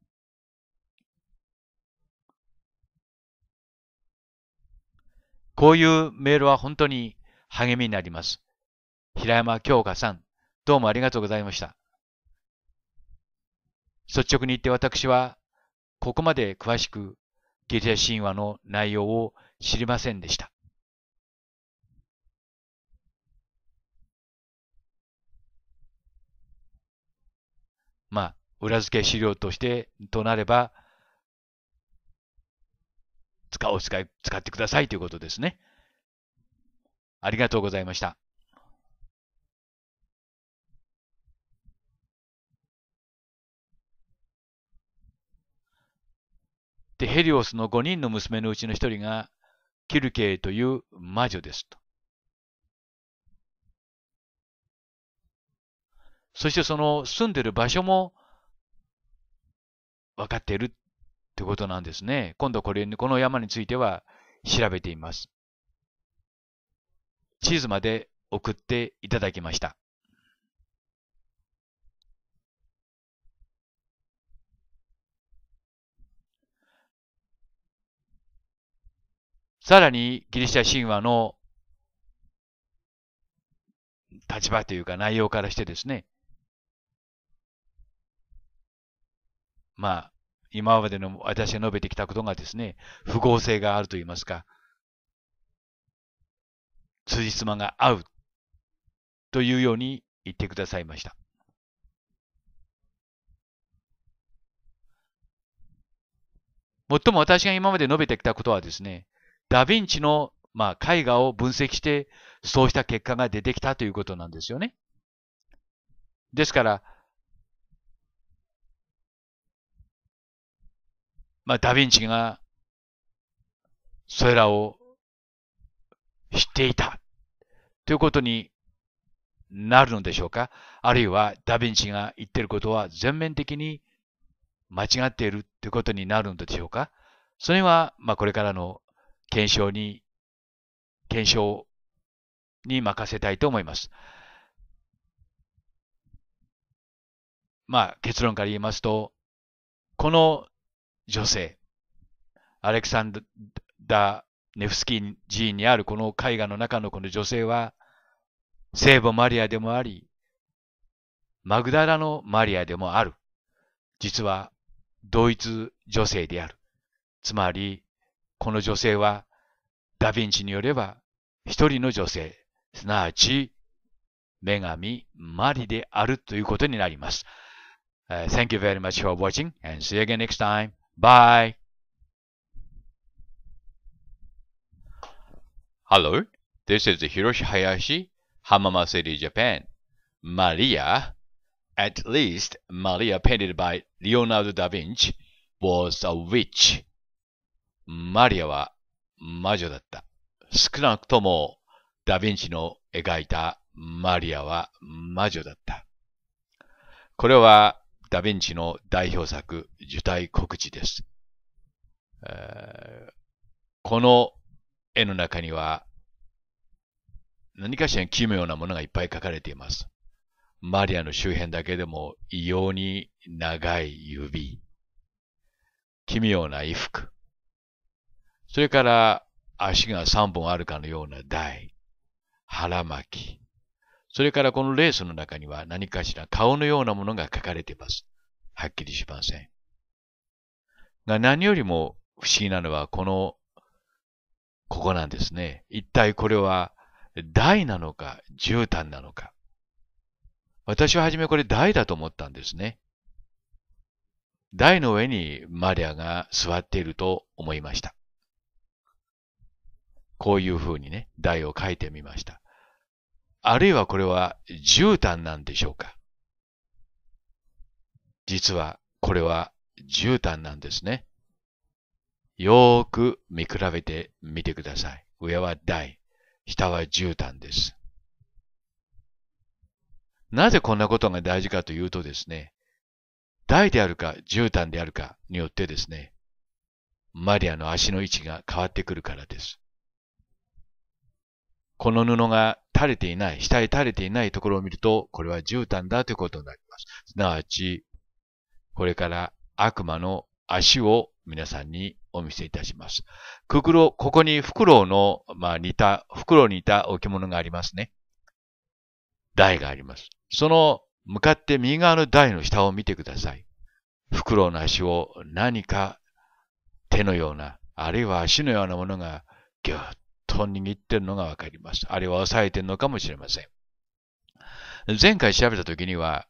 こういうメールは本当に励みになります。平山京香さん、どうもありがとうございました。率直に言って私は、ここまで詳しくギリシャ神話の内容を知りませんでした。裏付け資料としてとなれば、使ってくださいということですね。ありがとうございました。で、ヘリオスの5人の娘のうちの1人が、キルケイという魔女ですと。そしてその住んでる場所も分かっているってことなんですね。今度この山については調べています。地図まで送っていただきました。さらにギリシャ神話の立場というか内容からしてですね、今までの私が述べてきたことがですね、符合性があると言いますか、辻褄が合うというように言ってくださいました。もっとも私が今まで述べてきたことはですね、ダ・ヴィンチの絵画を分析して、そうした結果が出てきたということなんですよね。ですから、ダ・ヴィンチがそれらを知っていたということになるのでしょうか。あるいはダ・ヴィンチが言ってることは全面的に間違っているということになるのでしょうか。それはこれからの検証をに任せたいと思います。まあ結論から言いますと、この女性、アレクサンダー・ネフスキー寺院にあるこの絵画の中のこの女性は、聖母マリアでもあり、マグダラのマリアでもある。実は同一女性である。つまり、この女性はダ・ヴィンチによれば一人の女性、すなわち女神マリであるということになります。Thank you very much for watching and see you again next time. Bye! Hello, this is Hiroshi Hayashi, Hamamatsu-city, Japan. Maria, at least Maria painted by Leonardo da Vinci, was a witch. マリアは魔女だった。少なくともダ・ヴィンチの描いたマリアは魔女だった。これはダ・ヴィンチの代表作、受胎告知です。この絵の中には何かしら奇妙なものがいっぱい描かれています。マリアの周辺だけでも異様に長い指、奇妙な衣服、それから足が3本あるかのような台、腹巻き、それからこのレースの中には何かしら顔のようなものが描かれています。はっきりしません。が何よりも不思議なのはここなんですね。一体これは台なのか絨毯なのか。私は初めこれ台だと思ったんですね。台の上にマリアが座っていると思いました。こういうふうにね、台を描いてみました。あるいはこれは絨毯なんでしょうか。実はこれは絨毯なんですね。よーく見比べてみてください。上は台、下は絨毯です。なぜこんなことが大事かというとですね、台であるか絨毯であるかによってですね、マリアの足の位置が変わってくるからです。この布が垂れていない、下へ垂れていないところを見ると、これは絨毯だということになります。すなわち、これから悪魔の足を皆さんにお見せいたします。ここにフクロウの、フクロウに似た置物がありますね。台があります。その向かって右側の台の下を見てください。フクロウの足を何か手のような、あるいは足のようなものがぎゅっと握ってるのがわかります。あれは抑えてるのかもしれません。前回調べたときには、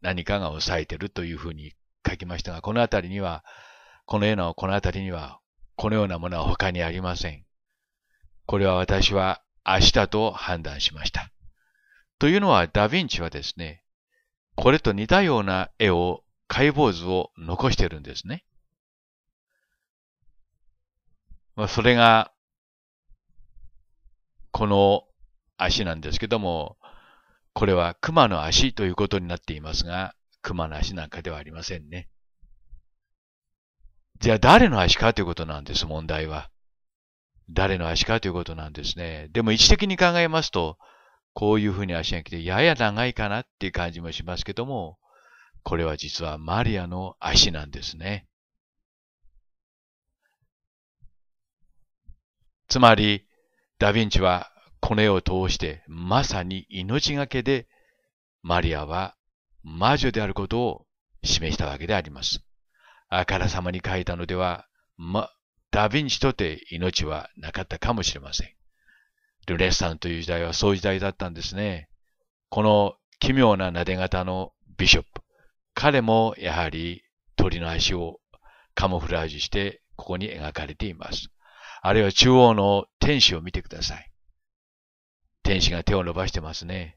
何かが抑えてるというふうに書きましたが、この絵のこの辺りには、このようなものは他にありません。これは私は足だと判断しました。というのは、ダ・ヴィンチはですね、これと似たような解剖図を残してるんですね。それが、この足なんですけども、これは熊の足ということになっていますが、熊の足なんかではありませんね。じゃあ誰の足かということなんです、問題は。誰の足かということなんですね。でも位置的に考えますと、こういうふうに足が来て、やや長いかなっていう感じもしますけども、これは実はマリアの足なんですね。つまり、ダ・ヴィンチはこの絵を通してまさに命がけでマリアは魔女であることを示したわけであります。あからさまに描いたのでは、ダ・ヴィンチとて命はなかったかもしれません。ルネッサンスという時代はそういう時代だったんですね。この奇妙な撫で方のビショップ。彼もやはり鳥の足をカモフラージュしてここに描かれています。あるいは中央の天使を見てください。天使が手を伸ばしてますね。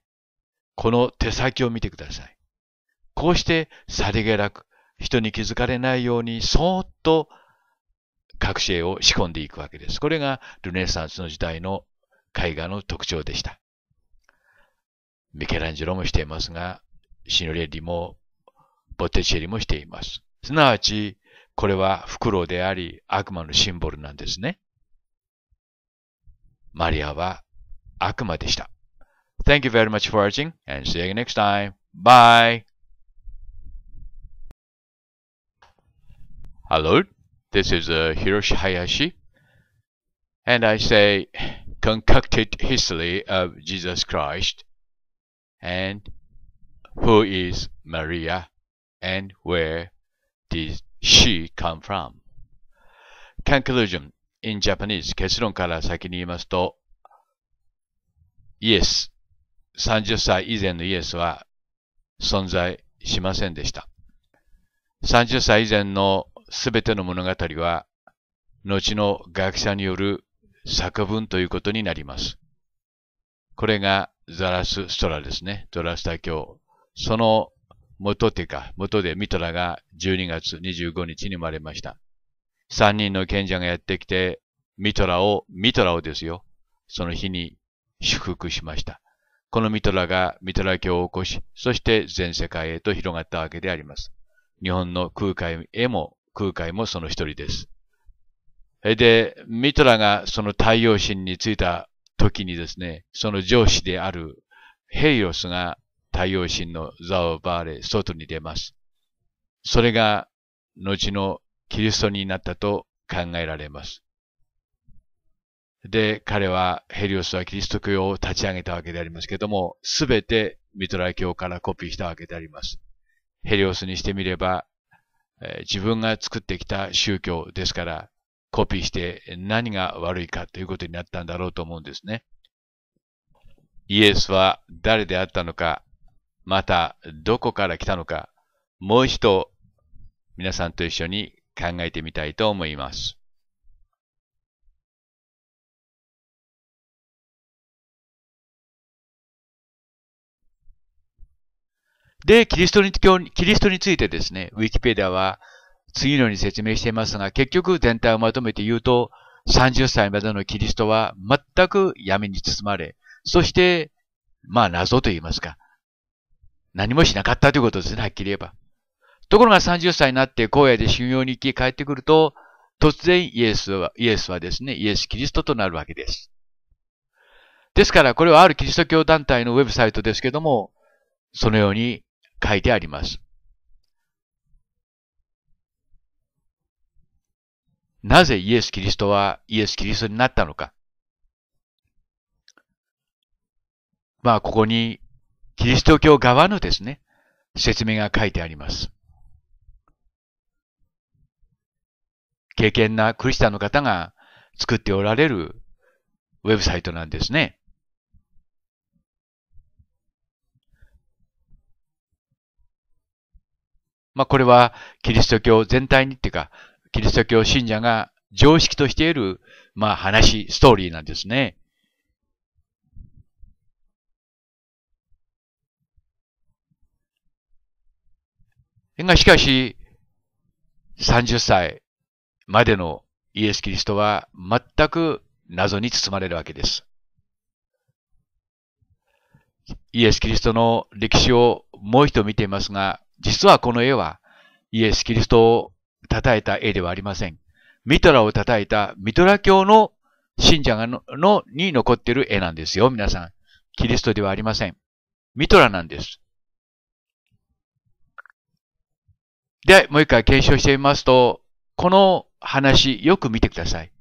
この手先を見てください。こうしてさりげなく人に気づかれないようにそーっと隠し絵を仕込んでいくわけです。これがルネサンスの時代の絵画の特徴でした。ミケランジェロもしていますが、シノレリもボッテチェリもしています。すなわち、これはフクロウであり悪魔のシンボルなんですね。マリアは悪魔でした。Thank you very much for watching and see you next time. Bye! Hello, this is Hiroshi Hayashi, and I say concocted history of Jesus Christ and who is Maria and where did she come from. Conclusion in Japanese 結論から先に言いますと、イエス、30歳以前のイエスは存在しませんでした。30歳以前のすべての物語は、後の学者による作文ということになります。これがザラストラですね。ゾラスタ教。その元でミトラが12月25日に生まれました。3人の賢者がやってきて、ミトラをですよ。その日に祝福しました。このミトラがミトラ教を起こし、そして全世界へと広がったわけであります。日本の空海もその一人です。で、ミトラがその太陽神についた時にですね、その上司であるヘイロスが太陽神の座を奪われ、外に出ます。それが後のキリストになったと考えられます。で、ヘリオスはキリスト教を立ち上げたわけでありますけれども、すべてミトラ教からコピーしたわけであります。ヘリオスにしてみれば、自分が作ってきた宗教ですから、コピーして何が悪いかということになったんだろうと思うんですね。イエスは誰であったのか、またどこから来たのか、もう一度皆さんと一緒に考えてみたいと思います。で、キリストについてですね、ウィキペディアは次のように説明していますが、結局全体をまとめて言うと、30歳までのキリストは全く闇に包まれ、そして、謎と言いますか、何もしなかったということですね、はっきり言えば。ところが30歳になって荒野で修行に行き帰ってくると、突然イエスはですね、イエス・キリストとなるわけです。ですから、これはあるキリスト教団体のウェブサイトですけども、そのように、書いてあります。なぜイエス・キリストはイエス・キリストになったのか。ここにキリスト教側のですね、説明が書いてあります。敬虔なクリスチャンの方が作っておられるウェブサイトなんですね。これはキリスト教全体にっていうか、キリスト教信者が常識としている、ストーリーなんですね。が、しかし、30歳までのイエス・キリストは全く謎に包まれるわけです。イエス・キリストの歴史をもう一度見ていますが、実はこの絵はイエス・キリストを叩いた絵ではありません。ミトラを叩いたミトラ教の信者に残っている絵なんですよ、皆さん。キリストではありません。ミトラなんです。で、もう一回検証してみますと、この話よく見てください。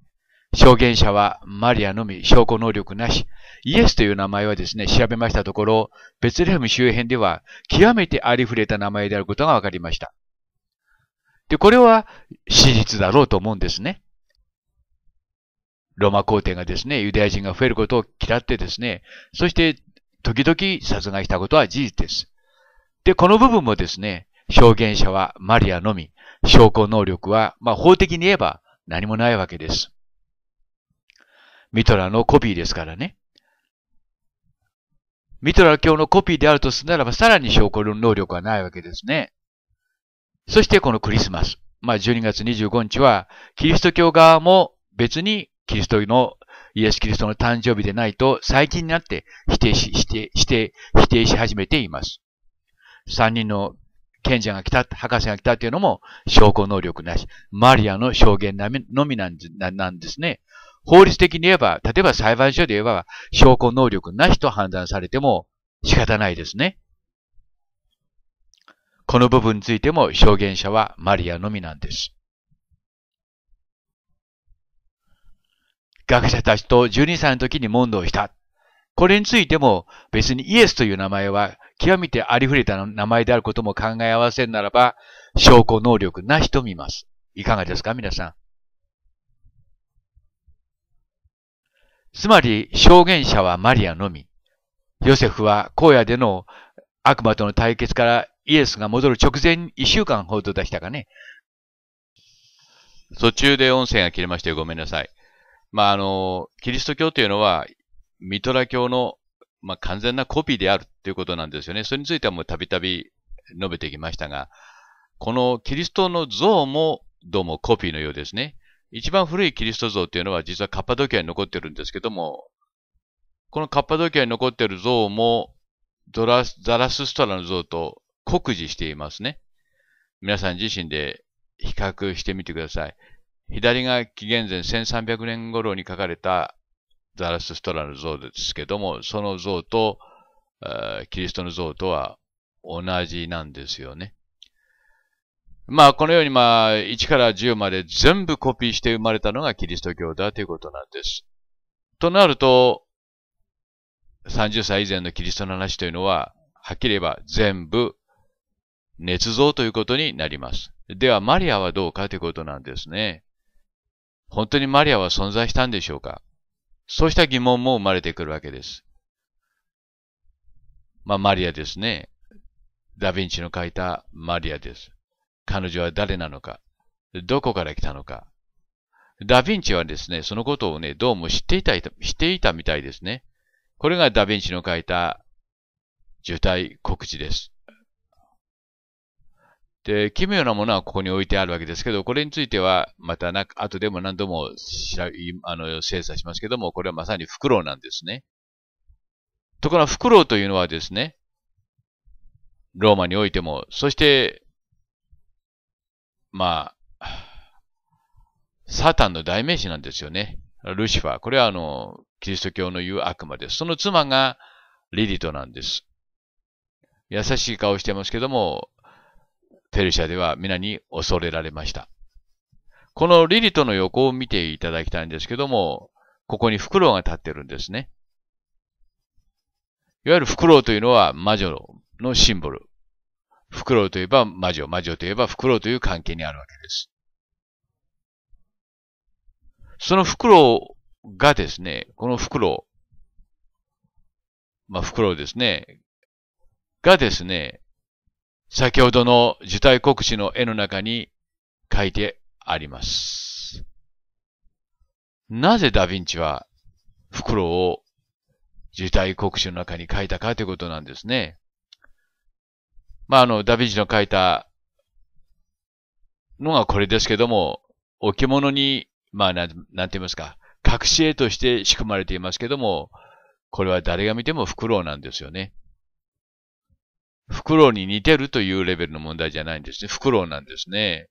証言者はマリアのみ、証拠能力なし。イエスという名前はですね、調べましたところ、ベツレヘム周辺では極めてありふれた名前であることが分かりました。で、これは史実だろうと思うんですね。ローマ皇帝がですね、ユダヤ人が増えることを嫌ってですね、そして時々殺害したことは事実です。で、この部分もですね、証言者はマリアのみ、証拠能力は、法的に言えば何もないわけです。ミトラのコピーですからね。ミトラ教のコピーであるとするならば、さらに証拠能力はないわけですね。そしてこのクリスマス。12月25日は、キリスト教側も別にイエス・キリストの誕生日でないと、最近になって否定し始めています。3人の賢者が来た、博士が来たというのも証拠能力なし。マリアの証言のみなんですね。法律的に言えば、例えば裁判所で言えば、証拠能力なしと判断されても仕方ないですね。この部分についても証言者はマリアのみなんです。学者たちと12歳の時に問答した。これについても別にイエスという名前は極めてありふれた名前であることも考え合わせるならば、証拠能力なしと見ます。いかがですか皆さん。つまり証言者はマリアのみ。ヨセフは荒野での悪魔との対決からイエスが戻る直前に1週間ほどでしたかね。途中で音声が切れましてごめんなさい。キリスト教というのはミトラ教の、完全なコピーであるということなんですよね。それについてはもうたびたび述べてきましたが、このキリストの像もどうもコピーのようですね。一番古いキリスト像というのは実はカッパドキアに残ってるんですけども、このカッパドキアに残ってる像もザラスストラの像と酷似していますね。皆さん自身で比較してみてください。左が紀元前1300年頃に書かれたザラスストラの像ですけども、その像とキリストの像とは同じなんですよね。このように1から10まで全部コピーして生まれたのがキリスト教だということなんです。となると、30歳以前のキリストの話というのは、はっきり言えば全部捏造ということになります。ではマリアはどうかということなんですね。本当にマリアは存在したんでしょうか？そうした疑問も生まれてくるわけです。マリアですね。ダヴィンチの書いたマリアです。彼女は誰なのか？どこから来たのか？ダヴィンチはですね、そのことをね、どうも知っていたみたいですね。これがダヴィンチの書いた受胎告知です。で、奇妙なものはここに置いてあるわけですけど、これについては、また後でも何度も精査しますけども、これはまさにフクロウなんですね。ところがフクロウというのはですね、ローマにおいても、そして、サタンの代名詞なんですよね。ルシファー。これはキリスト教の言う悪魔です。その妻がリリトなんです。優しい顔をしてますけども、ペルシャでは皆に恐れられました。このリリトの横を見ていただきたいんですけども、ここにフクロウが立ってるんですね。いわゆるフクロウというのは魔女のシンボル。フクロウといえば魔女、魔女といえばフクロウという関係にあるわけです。そのフクロウがですね、このフクロウ、フクロウですね、がですね、先ほどの受胎告知の絵の中に書いてあります。なぜダヴィンチはフクロウを受胎告知の中に書いたかということなんですね。ダヴィンチの書いたのがこれですけども、置物に、なんて言いますか、隠し絵として仕組まれていますけども、これは誰が見てもフクロウなんですよね。フクロウに似てるというレベルの問題じゃないんですね。フクロウなんですね。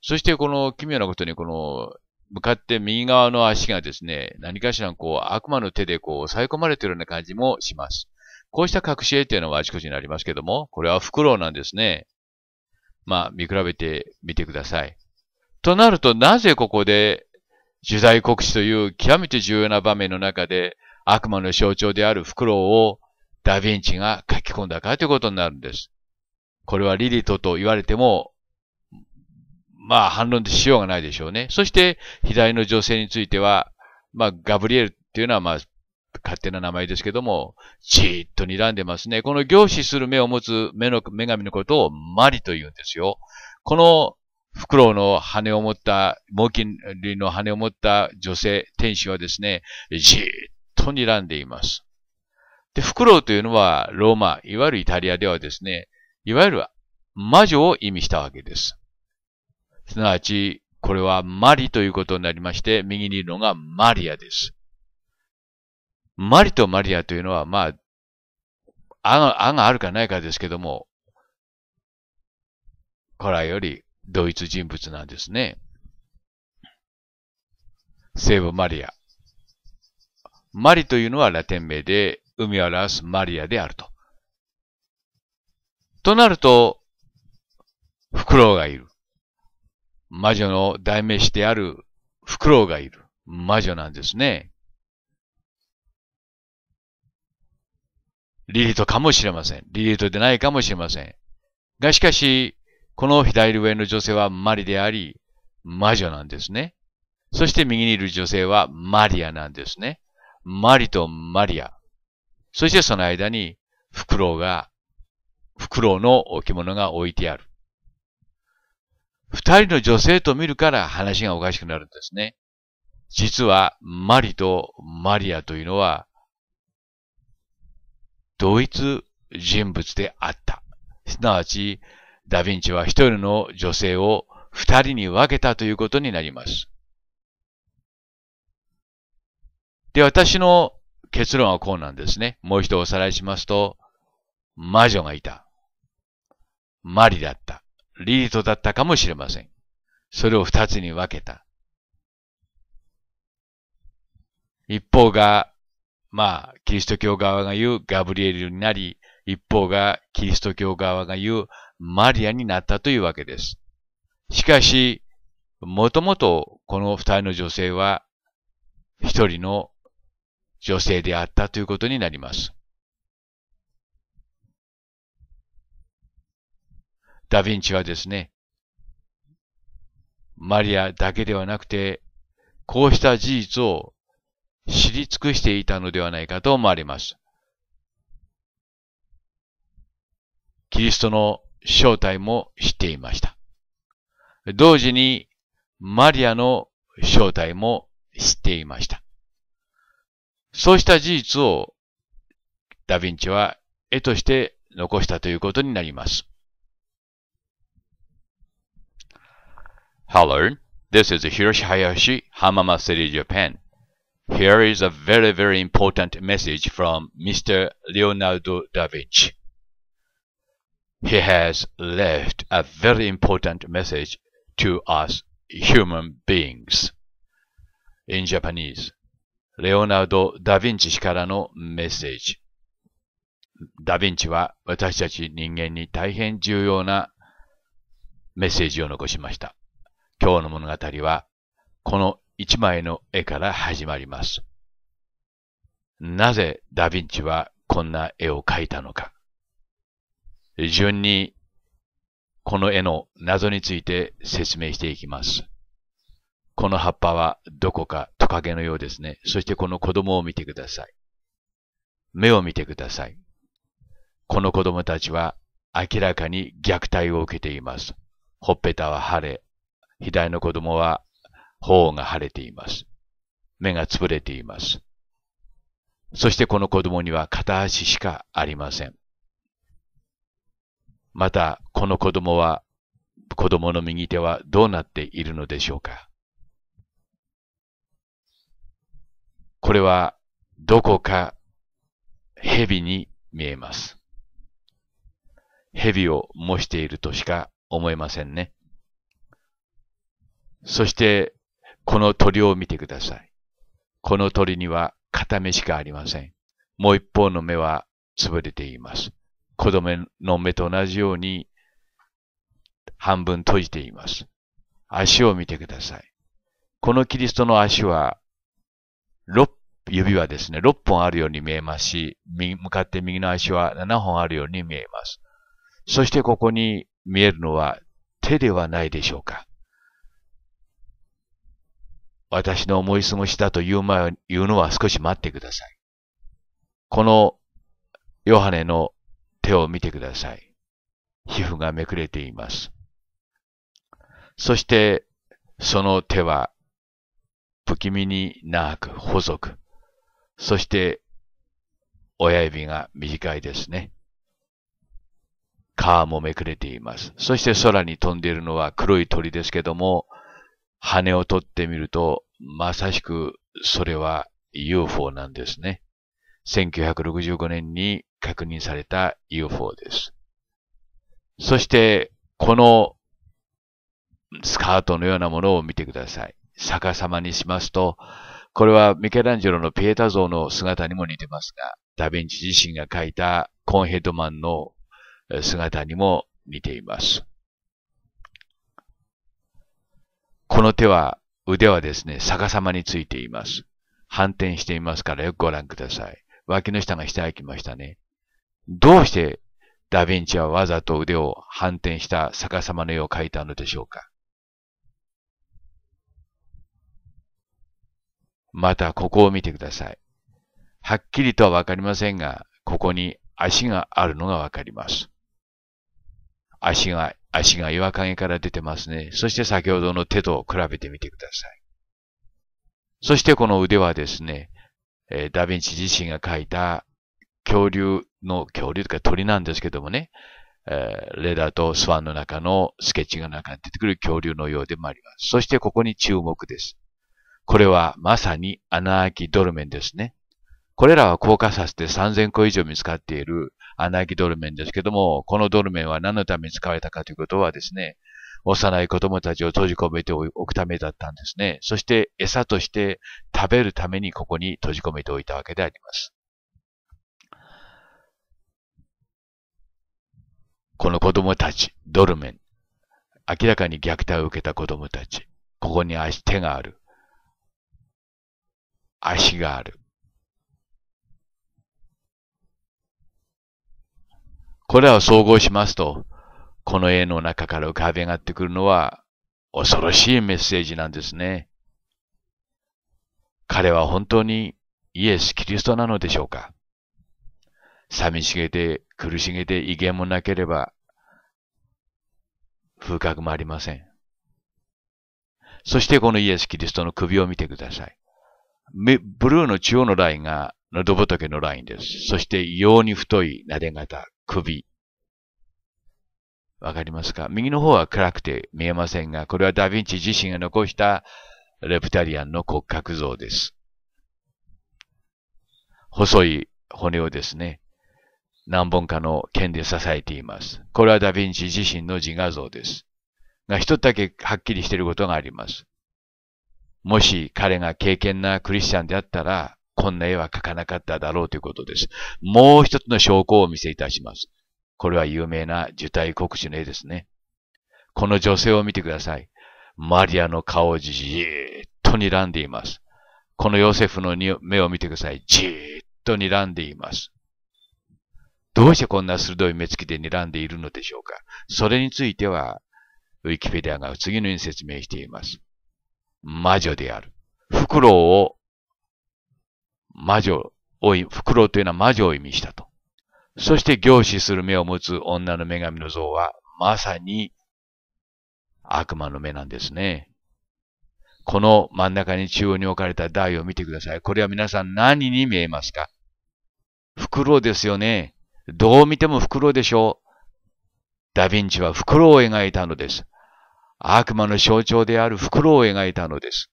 そしてこの奇妙なことに向かって右側の足がですね、何かしら悪魔の手で抑え込まれているような感じもします。こうした隠し絵というのはあちこちにありますけども、これはフクロウなんですね。見比べてみてください。となると、なぜここで受胎告知という極めて重要な場面の中で悪魔の象徴であるフクロウをダヴィンチが書き込んだかということになるんです。これはリリトと言われても、反論でしようがないでしょうね。そして、左の女性については、ガブリエルっていうのは、勝手な名前ですけども、じーっと睨んでますね。この凝視する目を持つ女神のことをマリと言うんですよ。このフクロウの羽を持った、猛禽類の羽を持った女性、天使はですね、じーっと睨んでいます。で、フクロウというのはローマ、いわゆるイタリアではですね、いわゆる魔女を意味したわけです。すなわち、これはマリということになりまして、右にいるのがマリアです。マリとマリアというのは、があるかないかですけども、古来より同一人物なんですね。聖母マリア、マリというのはラテン名で、海を表すマリアであると。となると、フクロウがいる。魔女の代名詞であるフクロウがいる。魔女なんですね。リリートかもしれません。リリートでないかもしれません。がしかし、この左上の女性はマリであり、魔女なんですね。そして右にいる女性はマリアなんですね。マリとマリア。そしてその間にフクロウの置物が置いてある。二人の女性と見るから話がおかしくなるんですね。実はマリとマリアというのは同一人物であった。すなわち、ダヴィンチは一人の女性を二人に分けたということになります。で、私の結論はこうなんですね。もう一度おさらいしますと、魔女がいた。マリだった。リリトだったかもしれません。それを二つに分けた。一方が、キリスト教側が言うガブリエルになり、一方がキリスト教側が言うマリアになったというわけです。しかし、もともとこの二人の女性は一人の女性であったということになります。ダヴィンチはですね、マリアだけではなくて、こうした事実を知り尽くしていたのではないかと思われます。キリストの正体も知っていました。同時に、マリアの正体も知っていました。そうした事実を、ダヴィンチは絵として残したということになります。Hello, this is Hiroshi Hayashi, Hamamatsu-city, Japan. Here is a very, very important message from Mr. Leonardo da Vinci. He has left a very important message to us human beings. In Japanese, Leonardo da Vinci からのメッセージ。ダヴィンチは私たち人間に大変重要なメッセージを残しました。今日の物語は、この一枚の絵から始まります。なぜダヴィンチはこんな絵を描いたのか。順に、この絵の謎について説明していきます。この葉っぱはどこかトカゲのようですね。そしてこの子供を見てください。目を見てください。この子供たちは明らかに虐待を受けています。ほっぺたは腫れ、左の子供は頬が腫れています。目がつぶれています。そしてこの子供には片足しかありません。また、この子供は、子供の右手はどうなっているのでしょうか。これはどこか蛇に見えます。蛇を模しているとしか思えませんね。そして、この鳥を見てください。この鳥には片目しかありません。もう一方の目は潰れています。子供の目と同じように半分閉じています。足を見てください。このキリストの足は、指はですね、6本あるように見えますし、向かって右の足は7本あるように見えます。そしてここに見えるのは手ではないでしょうか。私の思い過ごしだというのは少し待ってください。このヨハネの手を見てください。皮膚がめくれています。そしてその手は不気味に長く細く、そして親指が短いですね。皮もめくれています。そして空に飛んでいるのは黒い鳥ですけども、羽を取ってみると、まさしくそれは UFO なんですね。1965年に確認された UFO です。そして、このスカートのようなものを見てください。逆さまにしますと、これはミケランジェロのピエタ像の姿にも似てますが、ダヴィンチ自身が描いたコンヘッドマンの姿にも似ています。この腕はですね、逆さまについています。反転していますからよくご覧ください。脇の下が下へ来ましたね。どうしてダヴィンチはわざと腕を反転した逆さまの絵を描いたのでしょうか。またここを見てください。はっきりとはわかりませんが、ここに足があるのがわかります。足が岩陰から出てますね。そして先ほどの手と比べてみてください。そしてこの腕はですね、ダヴィンチ自身が描いた恐竜というか鳥なんですけどもね、レダーとスワンの中のスケッチの中に出てくる恐竜のようでもあります。そしてここに注目です。これはまさに穴あきドルメンですね。これらは硬化させて3000個以上見つかっている穴あきドルメンですけども、このドルメンは何のために使われたかということはですね、幼い子供たちを閉じ込めておくためだったんですね。そして餌として食べるためにここに閉じ込めておいたわけであります。この子供たち、ドルメン。明らかに虐待を受けた子供たち。ここに手がある。足がある。これらを総合しますと、この絵の中から浮かび上がってくるのは恐ろしいメッセージなんですね。彼は本当にイエス・キリストなのでしょうか。寂しげで苦しげで威厳もなければ風格もありません。そしてこのイエス・キリストの首を見てください。ブルーの中央のラインが喉仏のラインです。そして異様に太いなで肩、首。わかりますか？右の方は暗くて見えませんが、これはダヴィンチ自身が残したレプタリアンの骨格像です。細い骨をですね、何本かの剣で支えています。これはダヴィンチ自身の自画像です。が、一つだけはっきりしていることがあります。もし彼が敬虔なクリスチャンであったら、こんな絵は描かなかっただろうということです。もう一つの証拠をお見せいたします。これは有名な受胎告知の絵ですね。この女性を見てください。マリアの顔をじーっと睨んでいます。このヨセフの目を見てください。じーっと睨んでいます。どうしてこんな鋭い目つきで睨んでいるのでしょうか。それについては、ウィキペディアが次のように説明しています。魔女である。フクロウというのは魔女を意味したと。そして凝視する目を持つ女の女神の像は、まさに悪魔の目なんですね。この真ん中に中央に置かれた台を見てください。これは皆さん何に見えますか？フクロウですよね。どう見てもフクロウでしょう。ダヴィンチはフクロウを描いたのです。悪魔の象徴であるフクロウを描いたのです。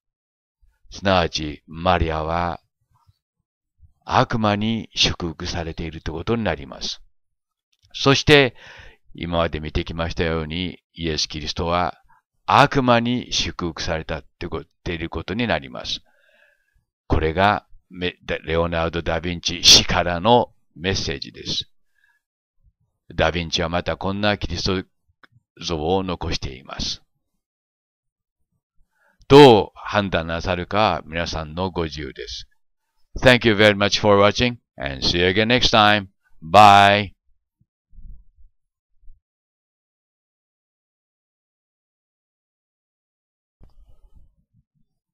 すなわち、マリアは悪魔に祝福されているということになります。そして、今まで見てきましたように、イエス・キリストは悪魔に祝福されたということになります。これがレオナルド・ダ・ヴィンチ氏からのメッセージです。ダ・ヴィンチはまたこんなキリスト像を残しています。どう判断なさるか皆さんのご自由です。Thank you very much for watching and see you again next time. Bye.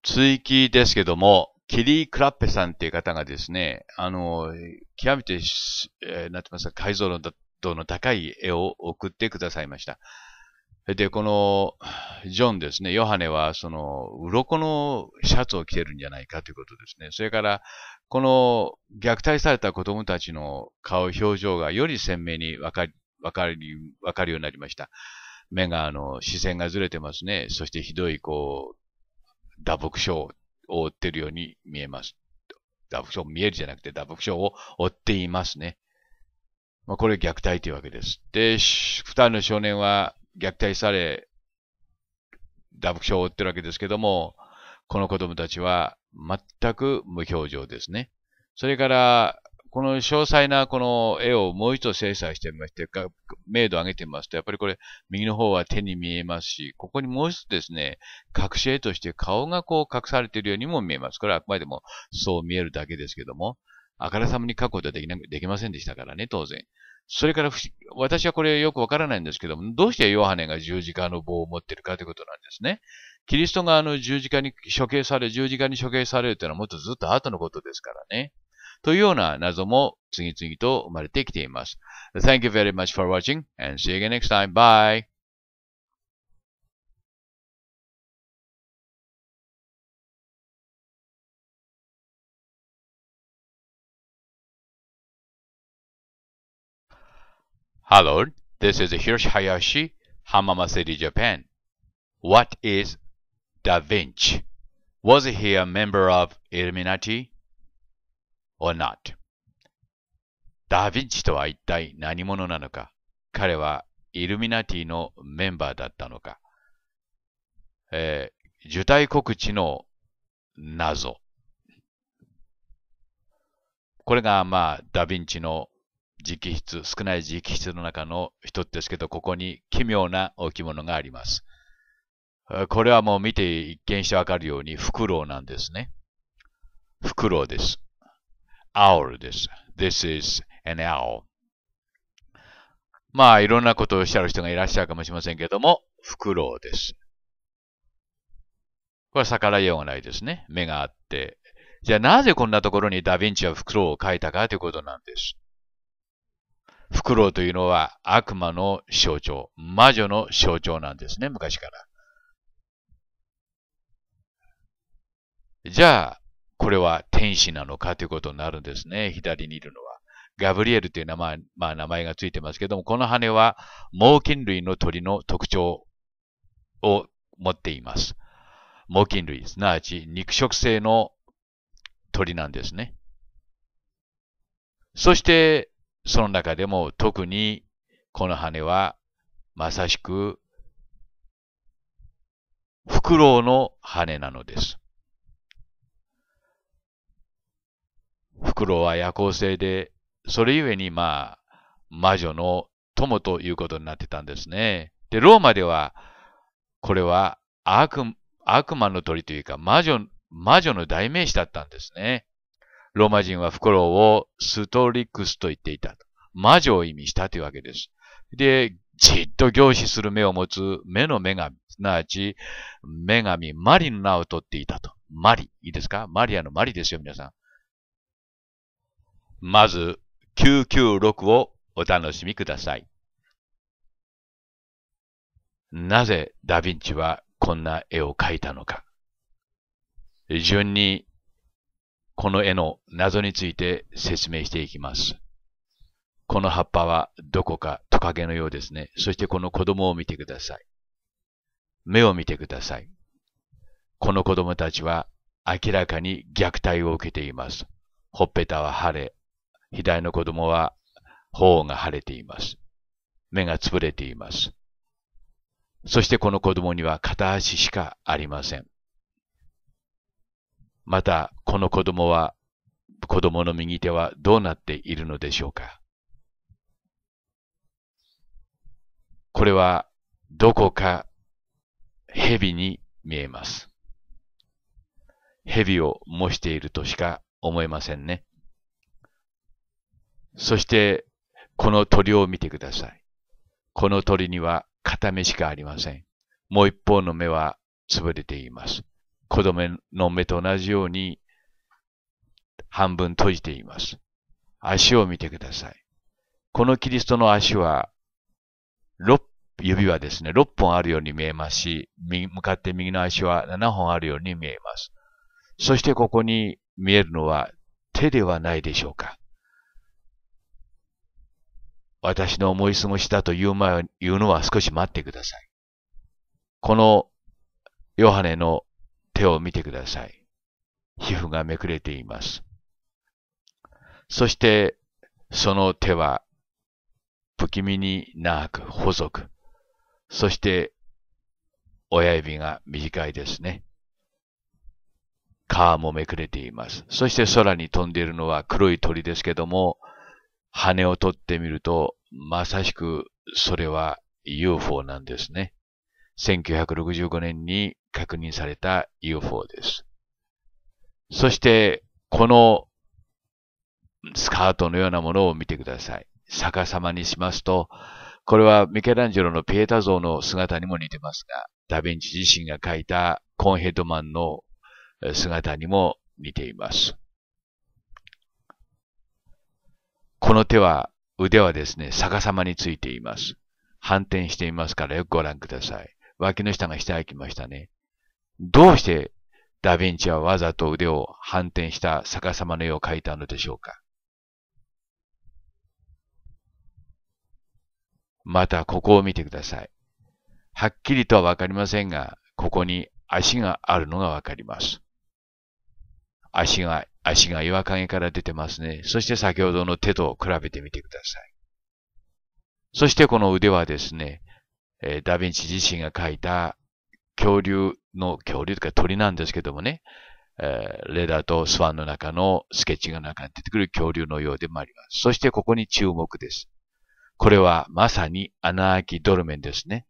追記ですけども、キリー・クラッペさんっていう方がですね、極めて、解像度の高い絵を送ってくださいました。で、この、ジョンですね、ヨハネは、鱗のシャツを着てるんじゃないかということですね。それから、この、虐待された子供たちの顔、表情がより鮮明にわかるようになりました。目が、視線がずれてますね。そして、ひどい、打撲傷を負ってるように見えます。打撲傷を負っていますね。まあ、これ虐待というわけです。で、二人の少年は、虐待され、打撲傷を負ってるわけですけども、この子供たちは全く無表情ですね。それから、この詳細なこの絵をもう一度精査してみまして、明度を上げてみますと、やっぱりこれ、右の方は手に見えますし、ここにもう一つですね、隠し絵として顔がこう隠されているようにも見えます。これはあくまでもそう見えるだけですけども、あからさまに描くことはできませんでしたからね、当然。それから、私はこれよくわからないんですけども、どうしてヨハネが十字架の棒を持っているかということなんですね。キリストが十字架に処刑されるというのはもっとずっと後のことですからね。というような謎も次々と生まれてきています。Thank you very much for watching and see you again next time. Bye! Hello, this is Hiroshi Hayashi, Hamamatsu-city, Japan. What is Da Vinci? Was he a member of Illuminati or not? ダ・ヴィンチとは一体何者なのか？彼はイルミナティのメンバーだったのか？受胎告知の謎。これがまあダ・ヴィンチの少ない直筆の中の一つですけど、ここに奇妙な置物があります。これはもう見て一見してわかるように、フクロウなんですね。フクロウです。owl です。This is an owl. まあ、いろんなことをおっしゃる人がいらっしゃるかもしれませんけども、フクロウです。これは逆らいようがないですね。目があって。じゃあなぜこんなところにダ・ヴィンチはフクロウを描いたかということなんです。フクロウというのは悪魔の象徴、魔女の象徴なんですね、昔から。じゃあ、これは天使なのかということになるんですね、左にいるのは。ガブリエルという名前がついてますけども、この羽は猛禽類の鳥の特徴を持っています。猛禽類、すなわち肉食性の鳥なんですね。そして、その中でも特にこの羽はまさしくフクロウの羽なのです。フクロウは夜行性で、それゆえにまあ魔女の友ということになってたんですね。で、ローマではこれは悪魔の鳥というか魔女の代名詞だったんですね。ローマ人はフクロウをストリクスと言っていた。魔女を意味したというわけです。で、じっと凝視する目を持つ目の女神、すなわち女神マリの名を取っていたと。マリ、いいですか？マリアのマリですよ、皆さん。まず、996をお楽しみください。なぜダ・ヴィンチはこんな絵を描いたのか。順に、この絵の謎について説明していきます。この葉っぱはどこかトカゲのようですね。そしてこの子供を見てください。目を見てください。この子供たちは明らかに虐待を受けています。ほっぺたは腫れ、左の子供は頬が腫れています。目がつぶれています。そしてこの子供には片足しかありません。また、この子供の右手はどうなっているのでしょうか。これは、どこか、蛇に見えます。蛇を模しているとしか思えませんね。そして、この鳥を見てください。この鳥には片目しかありません。もう一方の目は潰れています。子供の目と同じように半分閉じています。足を見てください。このキリストの足は、指はですね、6本あるように見えますし、向かって右の足は7本あるように見えます。そしてここに見えるのは手ではないでしょうか。私の思い過ごしだというのは少し待ってください。このヨハネの手を見てください。皮膚がめくれています。そして、その手は、不気味に長く、細く。そして、親指が短いですね。川もめくれています。そして空に飛んでいるのは黒い鳥ですけども、羽を取ってみると、まさしくそれは UFO なんですね。1965年に確認された UFO です。そして、このスカートのようなものを見てください。逆さまにしますと、これはミケランジェロのピエタ像の姿にも似てますが、ダヴィンチ自身が描いたコンヘッドマンの姿にも似ています。この腕はですね、逆さまについています。反転していますからよくご覧ください。脇の下が下へ来ましたね。どうしてダヴィンチはわざと腕を反転した逆さまの絵を描いたのでしょうか。また、ここを見てください。はっきりとはわかりませんが、ここに足があるのがわかります。足が岩陰から出てますね。そして先ほどの手と比べてみてください。そしてこの腕はですね、ダヴィンチ自身が描いた鳥なんですけどもね、レダーとスワンの中のスケッチの中に出てくる恐竜のようでもあります。そしてここに注目です。これはまさにアナアキドルメンですね。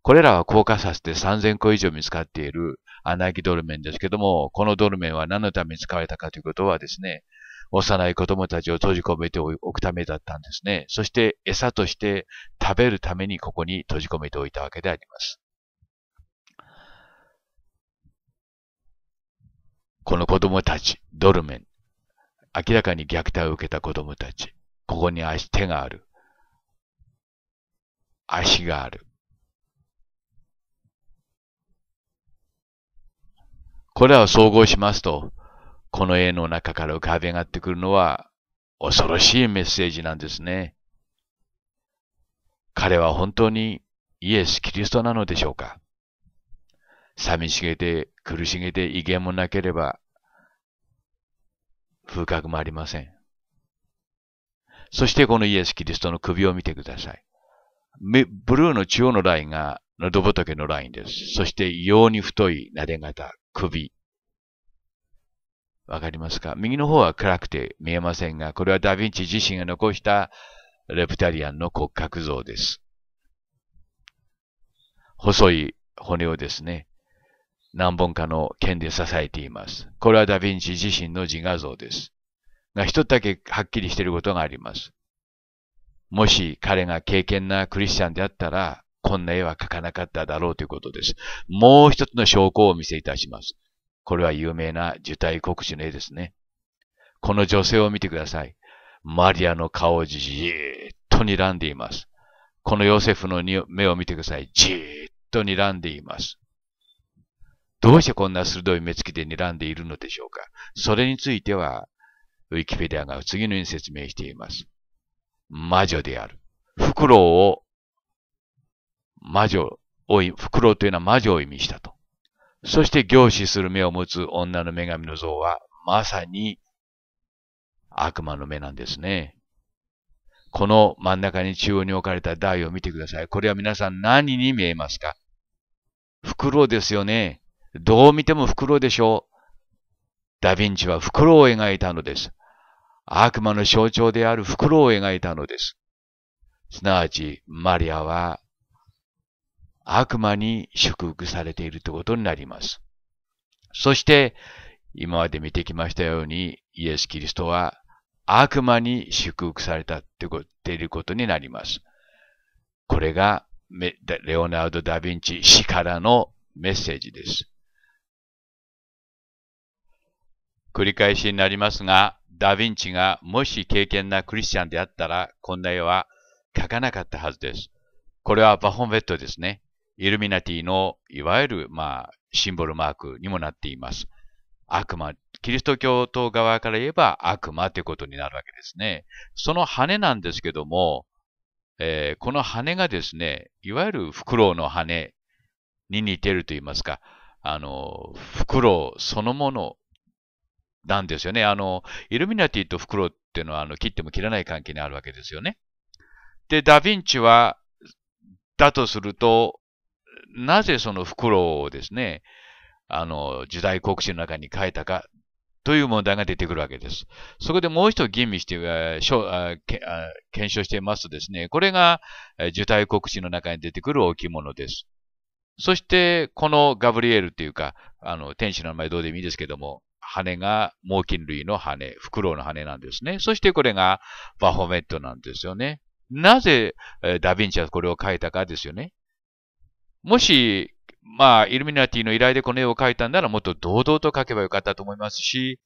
これらはコーカサスで3000個以上見つかっているアナアキドルメンですけども、このドルメンは何のために使われたかということはですね、幼い子供たちを閉じ込めておくためだったんですね。そして餌として食べるためにここに閉じ込めておいたわけであります。この子供たち、ドルメン。明らかに虐待を受けた子供たち。ここに手がある。足がある。これらを総合しますと、この絵の中から浮かび上がってくるのは恐ろしいメッセージなんですね。彼は本当にイエス・キリストなのでしょうか。寂しげで苦しげで威厳もなければ風格もありません。そしてこのイエス・キリストの首を見てください。ブルーの中央のラインが喉仏のラインです。そして異様に太いなで肩、首。わかりますか？右の方は暗くて見えませんが、これはダヴィンチ自身が残したレプタリアンの骨格像です。細い骨をですね、何本かの剣で支えています。これはダヴィンチ自身の自画像です。が、一つだけはっきりしていることがあります。もし彼が敬虔なクリスチャンであったら、こんな絵は描かなかっただろうということです。もう一つの証拠をお見せいたします。これは有名な受胎告知の絵ですね。この女性を見てください。マリアの顔をじーっと睨んでいます。このヨセフの目を見てください。じーっと睨んでいます。どうしてこんな鋭い目つきで睨んでいるのでしょうか。それについては、ウィキペディアが次のように説明しています。魔女である。フクロウを、フクロウというのは魔女を意味したと。そして凝視する目を持つ女の女神の像は、まさに悪魔の目なんですね。この真ん中に中央に置かれた台を見てください。これは皆さん何に見えますか？フクロウですよね。どう見てもフクロウでしょう。ダヴィンチはフクロウを描いたのです。悪魔の象徴であるフクロウを描いたのです。すなわち、マリアは悪魔に祝福されているということになります。そして、今まで見てきましたように、イエス・キリストは悪魔に祝福されたということになります。これがレオナルド・ダ・ヴィンチ氏からのメッセージです。繰り返しになりますが、ダ・ヴィンチがもし敬虔なクリスチャンであったら、こんな絵は描かなかったはずです。これはバフォメットですね。イルミナティのいわゆる、シンボルマークにもなっています。悪魔。キリスト教徒側から言えば悪魔ということになるわけですね。その羽なんですけども、この羽がですね、いわゆるフクロウの羽に似てると言いますか、フクロウそのもの、なんですよね。イルミナティとフクロウっていうのは、切っても切らない関係にあるわけですよね。で、ダヴィンチは、だとすると、なぜそのフクロウをですね、受胎国史の中に書いたかという問題が出てくるわけです。そこでもう一度吟味して、検証していますとですね、これが受胎国史の中に出てくる置物です。そして、このガブリエルというか、天使の名前どうでもいいですけども、羽が猛禽類の羽、フクロウの羽なんですね。そしてこれがバフォメットなんですよね。なぜダヴィンチはこれを描いたかですよね。もし、イルミナティの依頼でこの絵を描いたんならもっと堂々と描けばよかったと思いますし、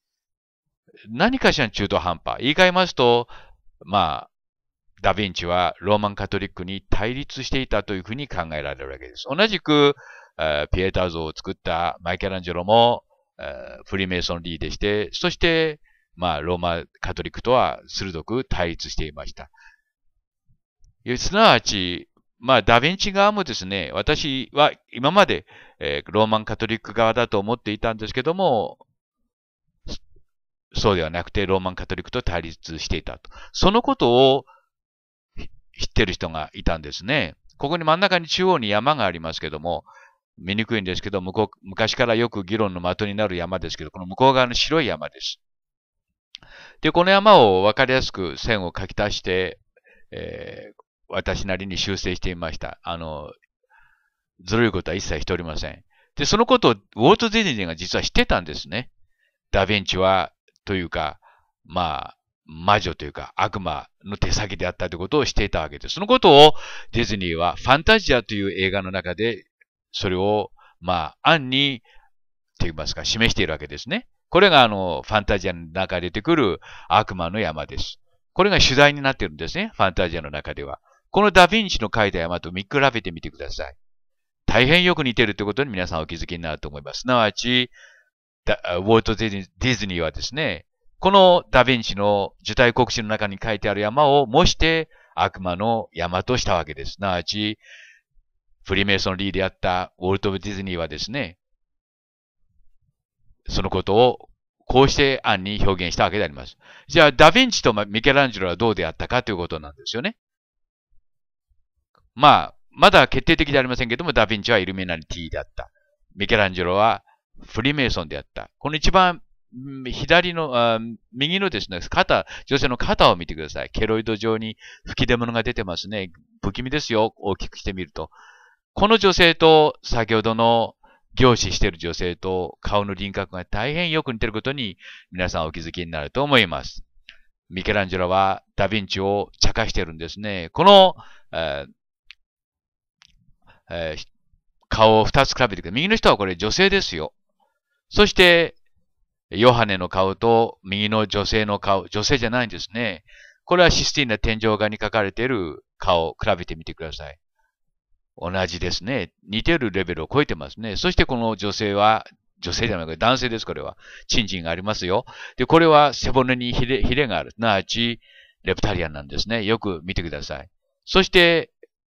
何かしらの中途半端。言い換えますと、ダヴィンチはローマンカトリックに対立していたというふうに考えられるわけです。同じく、ピエータ像を作ったマイケランジェロも、フリーメイソンリーでして、そして、ローマカトリックとは鋭く対立していました。すなわち、ダヴィンチ側もですね、私は今まで、ローマンカトリック側だと思っていたんですけども、そうではなくてローマンカトリックと対立していたと。そのことを知ってる人がいたんですね。ここに真ん中に中央に山がありますけども、見にくいんですけど、昔からよく議論の的になる山ですけど、この向こう側の白い山です。で、この山を分かりやすく線を書き足して、私なりに修正してみました。ずるいことは一切しておりません。で、そのことをウォルト・ディズニーが実は知ってたんですね。ダ・ヴィンチは、というか、魔女というか悪魔の手先であったということを知っていたわけです。そのことをディズニーはファンタジアという映画の中で、それを、暗に、と言いますか、示しているわけですね。これがファンタジアの中で出てくる悪魔の山です。これが主題になっているんですね。ファンタジアの中では。このダ・ヴィンチの描いた山と見比べてみてください。大変よく似ているということに皆さんお気づきになると思います。すなわち、ウォルト・ディズニーはですね、このダ・ヴィンチの受胎国史の中に書いてある山を模して悪魔の山としたわけです。すなわち、フリーメイソンリーであったウォルト・ディズニーはですね、そのことをこうして暗に表現したわけであります。じゃあ、ダ・ヴィンチとミケランジェロはどうであったかということなんですよね。まだ決定的でありませんけども、ダ・ヴィンチはイルミナティであった。ミケランジェロはフリーメイソンであった。この一番右のですね、女性の肩を見てください。ケロイド状に吹き出物が出てますね。不気味ですよ。大きくしてみると。この女性と、先ほどの凝視している女性と顔の輪郭が大変よく似ていることに皆さんお気づきになると思います。ミケランジェロはダ・ヴィンチを茶化しているんですね。この、顔を2つ比べてください。右の人はこれ女性ですよ。そして、ヨハネの顔と右の女性の顔、女性じゃないんですね。これはシスティーナ天井画に描かれている顔を比べてみてください。同じですね。似てるレベルを超えてますね。そしてこの女性は、女性じゃなくて男性です、これは。チンチンがありますよ。で、これは背骨にヒレがある。すなわち、レプタリアンなんですね。よく見てください。そして、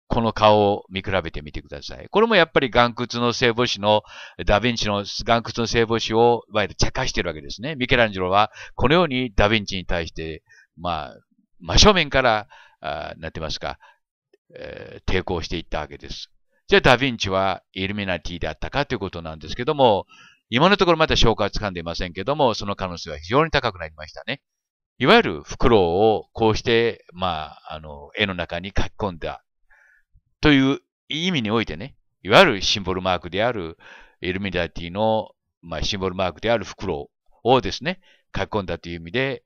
この顔を見比べてみてください。これもやっぱり眼屈の聖母子の、ダヴィンチの眼屈の聖母子を、いわゆる茶化してるわけですね。ミケランジェロは、このようにダヴィンチに対して、真正面から、なんて言いますか、抵抗していったわけです。じゃあダ・ヴィンチはイルミナティであったかということなんですけども、今のところまだ証拠はつかんでいませんけども、その可能性は非常に高くなりましたね。いわゆるフクロウをこうして、絵の中に書き込んだという意味においてね、いわゆるシンボルマークである、イルミナティの、シンボルマークであるフクロウをですね、書き込んだという意味で、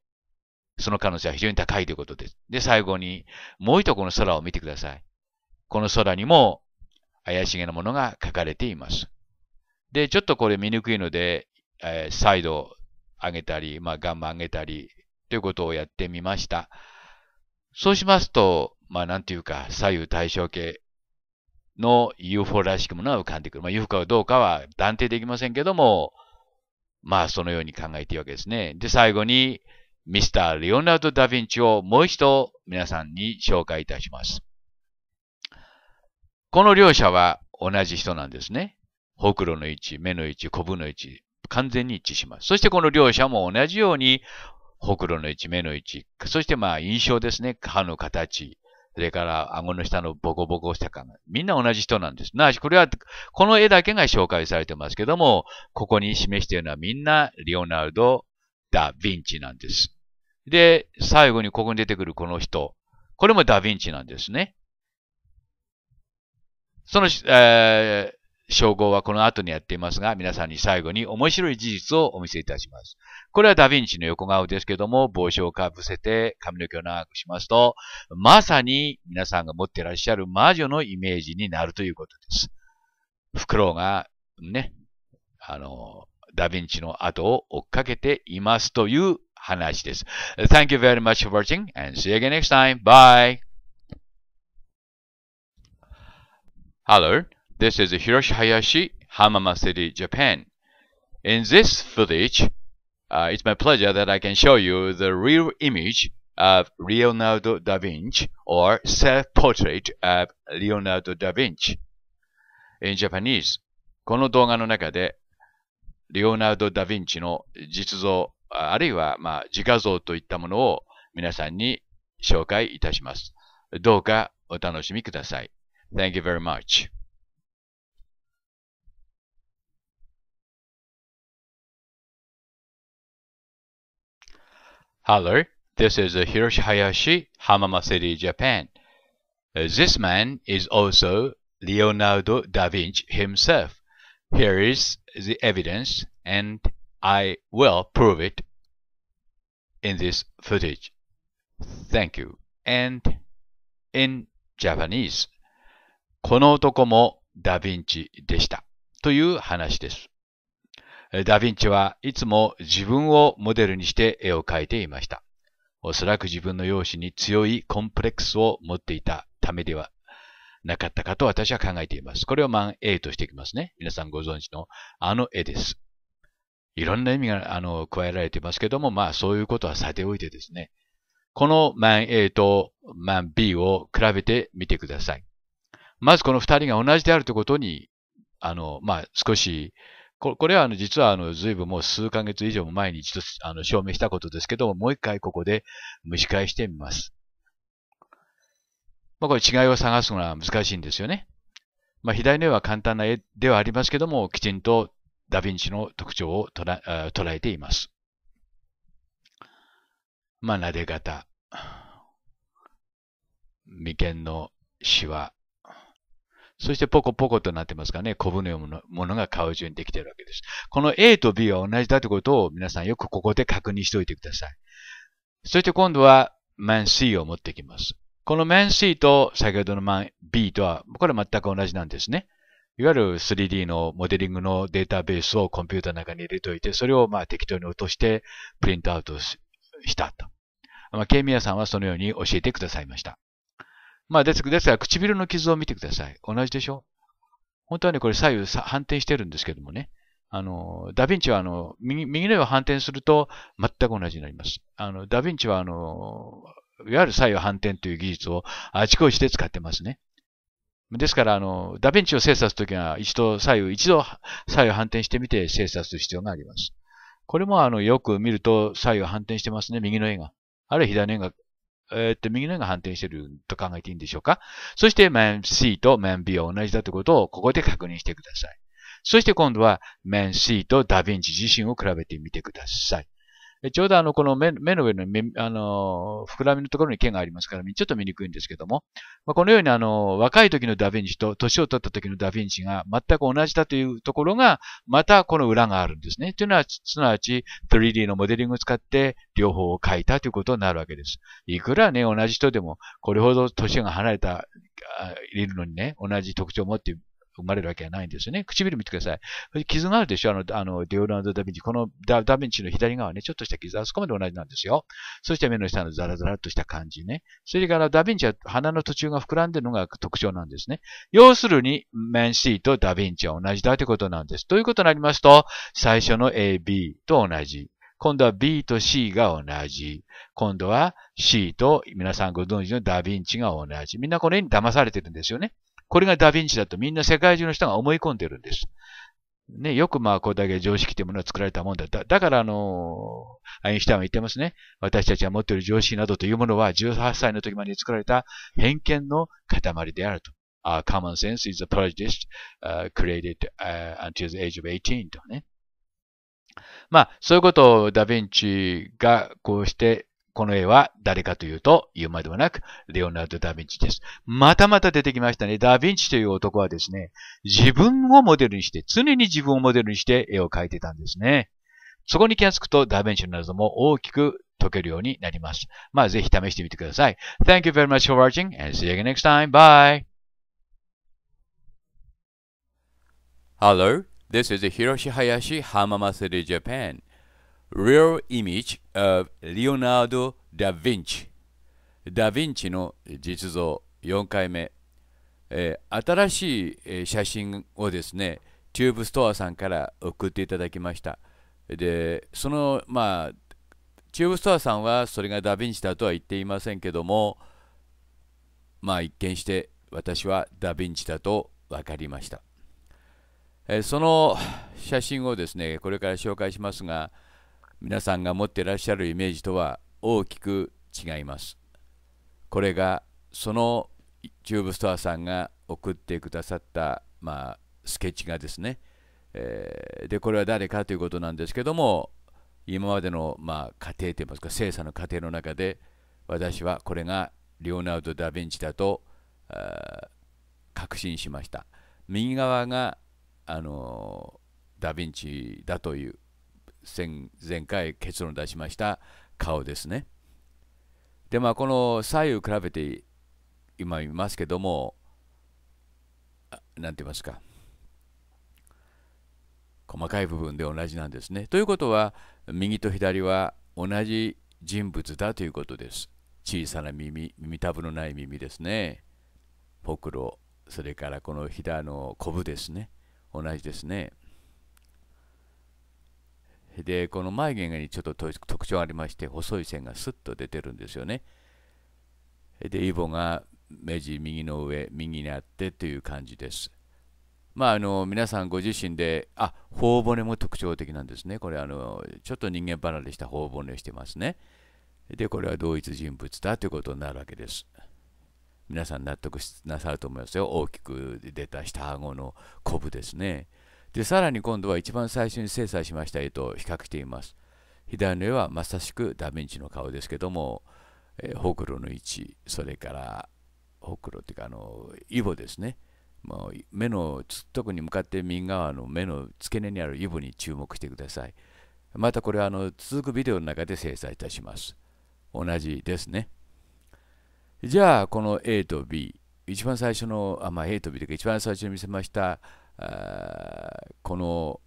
その可能性は非常に高いということです。で、最後に、もう一度この空を見てください。この空にも怪しげなものが書かれています。で、ちょっとこれ見にくいので、サイド上げたり、ガンマ上げたり、ということをやってみました。そうしますと、なんていうか、左右対称系の UFO らしきものが浮かんでくる。UFO かどうかは断定できませんけども、そのように考えているわけですね。で、最後に、ミスター・レオナルド・ダ・ヴィンチをもう一度皆さんに紹介いたします。この両者は同じ人なんですね。ほくろの位置、目の位置、こぶの位置、完全に一致します。そしてこの両者も同じように、ほくろの位置、目の位置、そして印象ですね、歯の形、それから顎の下のボコボコした感が、みんな同じ人なんです。なし、これは、この絵だけが紹介されてますけども、ここに示しているのはみんな、リオナルド・ダ・ヴィンチなんです。で、最後にここに出てくるこの人、これもダ・ヴィンチなんですね。その、称号はこの後にやっていますが、皆さんに最後に面白い事実をお見せいたします。これはダヴィンチの横顔ですけども、帽子をかぶせて髪の毛を長くしますと、まさに皆さんが持っていらっしゃる魔女のイメージになるということです。フクロウがね、ダヴィンチの後を追っかけていますという話です。Thank you very much for watching and see you again next time. Bye! Hello, this is Hiroshi Hayashi, Hamamatsu-city, Japan. In this footage, it's my pleasure that I can show you the real image of Leonardo da Vinci or self-portrait of Leonardo da Vinci. In Japanese, この動画の中で、レオナルド・ダ・ヴィンチの実像、あるいは自画像といったものを皆さんに紹介いたします。どうかお楽しみください。Thank you very much. Hello, this is Hiroshi Hayashi, Hamamatsu-city, Japan. This man is also Leonardo da Vinci himself. Here is the evidence, and I will prove it in this footage. Thank you. And in Japanese, この男もダ・ヴィンチでしたという話です。ダ・ヴィンチはいつも自分をモデルにして絵を描いていました。おそらく自分の容姿に強いコンプレックスを持っていたためではなかったかと私は考えています。これを満 A としていきますね。皆さんご存知のあの絵です。いろんな意味が加えられていますけども、そういうことはさておいてですね。この満 A と満 B を比べてみてください。まずこの二人が同じであるということに、少し、これは実は随分もう数ヶ月以上も前に一度証明したことですけども、もう一回ここで蒸し返してみます。これ違いを探すのは難しいんですよね。左の絵は簡単な絵ではありますけども、きちんとダヴィンチの特徴を捉えています。撫で方、眉間のシワ、そしてポコポコとなってますからね、コブのようなものが顔中にできているわけです。この A と B は同じだということを皆さんよくここで確認しておいてください。そして今度は Man C を持ってきます。この Man C と先ほどの Man B とはこれは全く同じなんですね。いわゆる 3D のモデリングのデータベースをコンピューターの中に入れておいて、それを適当に落としてプリントアウトしたと。ケイミヤさんはそのように教えてくださいました。ですから唇の傷を見てください。同じでしょ？本当はね、これ左右反転してるんですけどもね。ダ・ヴィンチは右の絵を反転すると全く同じになります。ダ・ヴィンチはいわゆる左右反転という技術をあちこちで使ってますね。ですから、ダ・ヴィンチを精査するときは一度左右反転してみて精査する必要があります。これもよく見ると左右反転してますね、右の絵が。あるいは左の絵が、右の絵が反転してると考えていいんでしょうか。そして、Man C と Man B は同じだということをここで確認してください。そして今度は、Man C とダ・ヴィンチ自身を比べてみてください。ちょうどこの目の上の膨らみのところに毛がありますから、ちょっと見にくいんですけども、このように若い時のダ・ヴィンチと年を取った時のダ・ヴィンチが全く同じだというところが、またこの裏があるんですね。というのは、すなわち 3D のモデリングを使って両方を描いたということになるわけです。いくらね、同じ人でも、これほど年が離れた、いるのにね、同じ特徴を持って、生まれるわけはないんですよね。唇見てください。傷があるでしょ？レオナルド・ダ・ヴィンチ。このダ・ヴィンチの左側ね、ちょっとした傷、あそこまで同じなんですよ。そして目の下のザラザラっとした感じね。それからダ・ヴィンチは鼻の途中が膨らんでるのが特徴なんですね。要するに、メンシーとダ・ヴィンチは同じだということなんです。ということになりますと、最初の A、B と同じ。今度は B と C が同じ。今度は C と皆さんご存知のダ・ヴィンチが同じ。みんなこれに騙されてるんですよね。これがダ・ヴィンチだとみんな世界中の人が思い込んでるんです。ね、よくまあこれだけ常識というものは作られたもんだ。だからアインシュタインは言ってますね。私たちが持っている常識などというものは18歳の時までに作られた偏見の塊であると。Our common sense is a prejudice created until the age of 18 とね。まあそういうことをダヴィンチがこうして、この絵は誰かというと、言うまでもなく、レオナルド・ダ・ヴィンチです。またまた出てきましたね。ダ・ヴィンチという男はですね、自分をモデルにして、常に自分をモデルにして絵を描いてたんですね。そこに気がつくと、ダ・ヴィンチの謎も大きく解けるようになります。まあ、ぜひ試してみてください。Thank you very much for watching and see you again next time. Bye! Hello, this is Hiroshi Hayashi, Hamamatsu-city, Japan. Real image of Leonardo da Vinci ダ・ヴィンチの実像4回目、新しい写真をですねチューブストアさんから送っていただきました。でそのまあチューブストアさんはそれがダ・ヴィンチだとは言っていませんけども、まあ一見して私はダ・ヴィンチだと分かりました。その写真をですねこれから紹介しますが、皆さんが持っていらっしゃるイメージとは大きく違います。これがそのチューブストアさんが送ってくださった、まあ、スケッチ画ですね、でこれは誰かということなんですけども、今までの、まあ、過程といいますか精査の過程の中で私はこれがレオナルド・ダ・ヴィンチだと確信しました。右側がダ・ヴィンチだという前回結論を出しました顔ですね。でまあこの左右比べて今見ますけども、何て言いますか、細かい部分で同じなんですね。ということは右と左は同じ人物だということです。小さな耳たぶのない耳ですね。ほくろ、それからこのひだのこぶですね、同じですね。でこの眉毛にちょっと特徴がありまして、細い線がスッと出てるんですよね。でイボが目地右の上、右にあってという感じです。まあ皆さんご自身で頬骨も特徴的なんですね。これちょっと人間離れした頬骨をしてますね。でこれは同一人物だということになるわけです。皆さん納得なさると思いますよ。大きく出た下顎のこぶですね。でさらに今度は一番最初に精査しました絵と比較しています。左の絵はまさしくダ・ヴィンチの顔ですけども、ほくろの位置、それからほくろっていうかイボですね。もう目の特に向かって右側の目の付け根にあるイボに注目してください。またこれは続くビデオの中で精査いたします。同じですね。じゃあこの A と B、 一番最初のまあ A と B というか一番最初に見せましたこの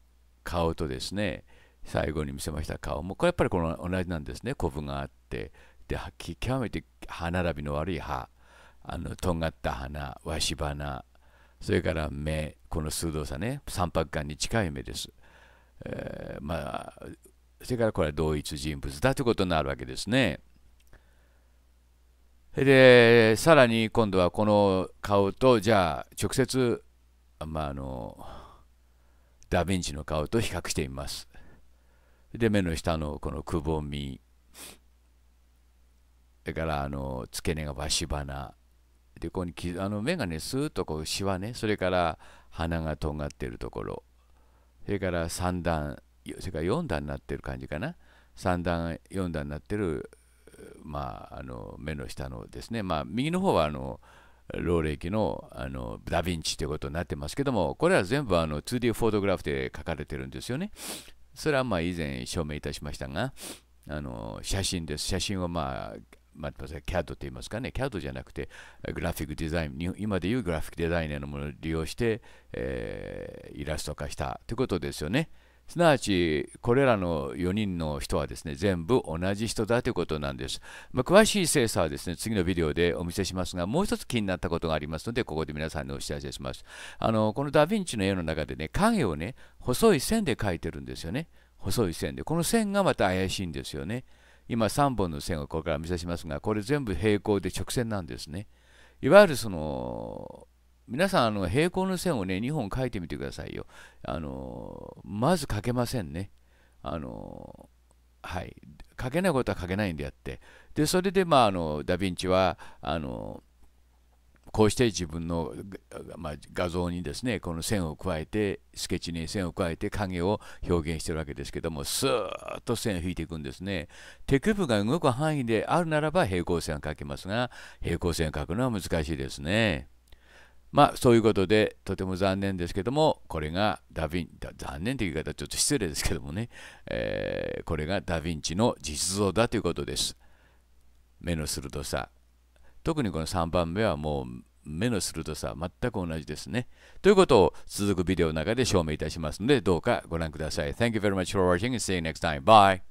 顔とですね最後に見せました顔もこれやっぱりこの同じなんですね。コブがあって、で極めて歯並びの悪い歯、とんがった鼻、わし鼻、それから目、この鋭さね、三白眼に近い目です。まあそれからこれは同一人物だということになるわけですね。でさらに今度はこの顔とじゃあ直接まあダ・ヴィンチの顔と比較してみます。で目の下のこのくぼみ、それから付け根がわし鼻で、ここに目がねスーッとこうしわね、それから鼻がとんがっているところ、それから3段それから4段になってる感じかな、3段4段になってるまあ目の下のですね、まあ右の方は老暦のダ・ヴィンチということになってますけども、これは全部2D フォトグラフで書かれてるんですよね。それはまあ以前証明いたしましたが、写真です。写真をまあ、CAD と言いますかね、CAD じゃなくてグラフィックデザイン、今でいうグラフィックデザイナーのものを利用して、イラスト化したということですよね。すなわち、これらの4人の人はですね、全部同じ人だということなんです。まあ、詳しい精査はですね、次のビデオでお見せしますが、もう一つ気になったことがありますので、ここで皆さんにお知らせします。このダ・ヴィンチの絵の中でね、影をね、細い線で描いてるんですよね。細い線で。この線がまた怪しいんですよね。今、3本の線をこれからお見せしますが、これ全部平行で直線なんですね。いわゆる皆さん平行の線をね2本書いてみてくださいよ。まず書けませんね。はい、書けないことは書けないんであって、でそれで、まあ、ダ・ヴィンチはこうして自分の、まあ、画像にですねこの線を加えて、スケッチに線を加えて影を表現してるわけですけども、スーッと線を引いていくんですね。手首が動く範囲であるならば平行線を描けますが、平行線を描くのは難しいですね。まあそういうことで、とても残念ですけども、これが残念という言い方はちょっと失礼ですけどもね、これがダ・ヴィンチの実像だということです。目の鋭さ、特にこの3番目はもう目の鋭さは全く同じですね。ということを続くビデオの中で証明いたしますので、どうかご覧ください。Thank you very much for watching and see you next time. Bye!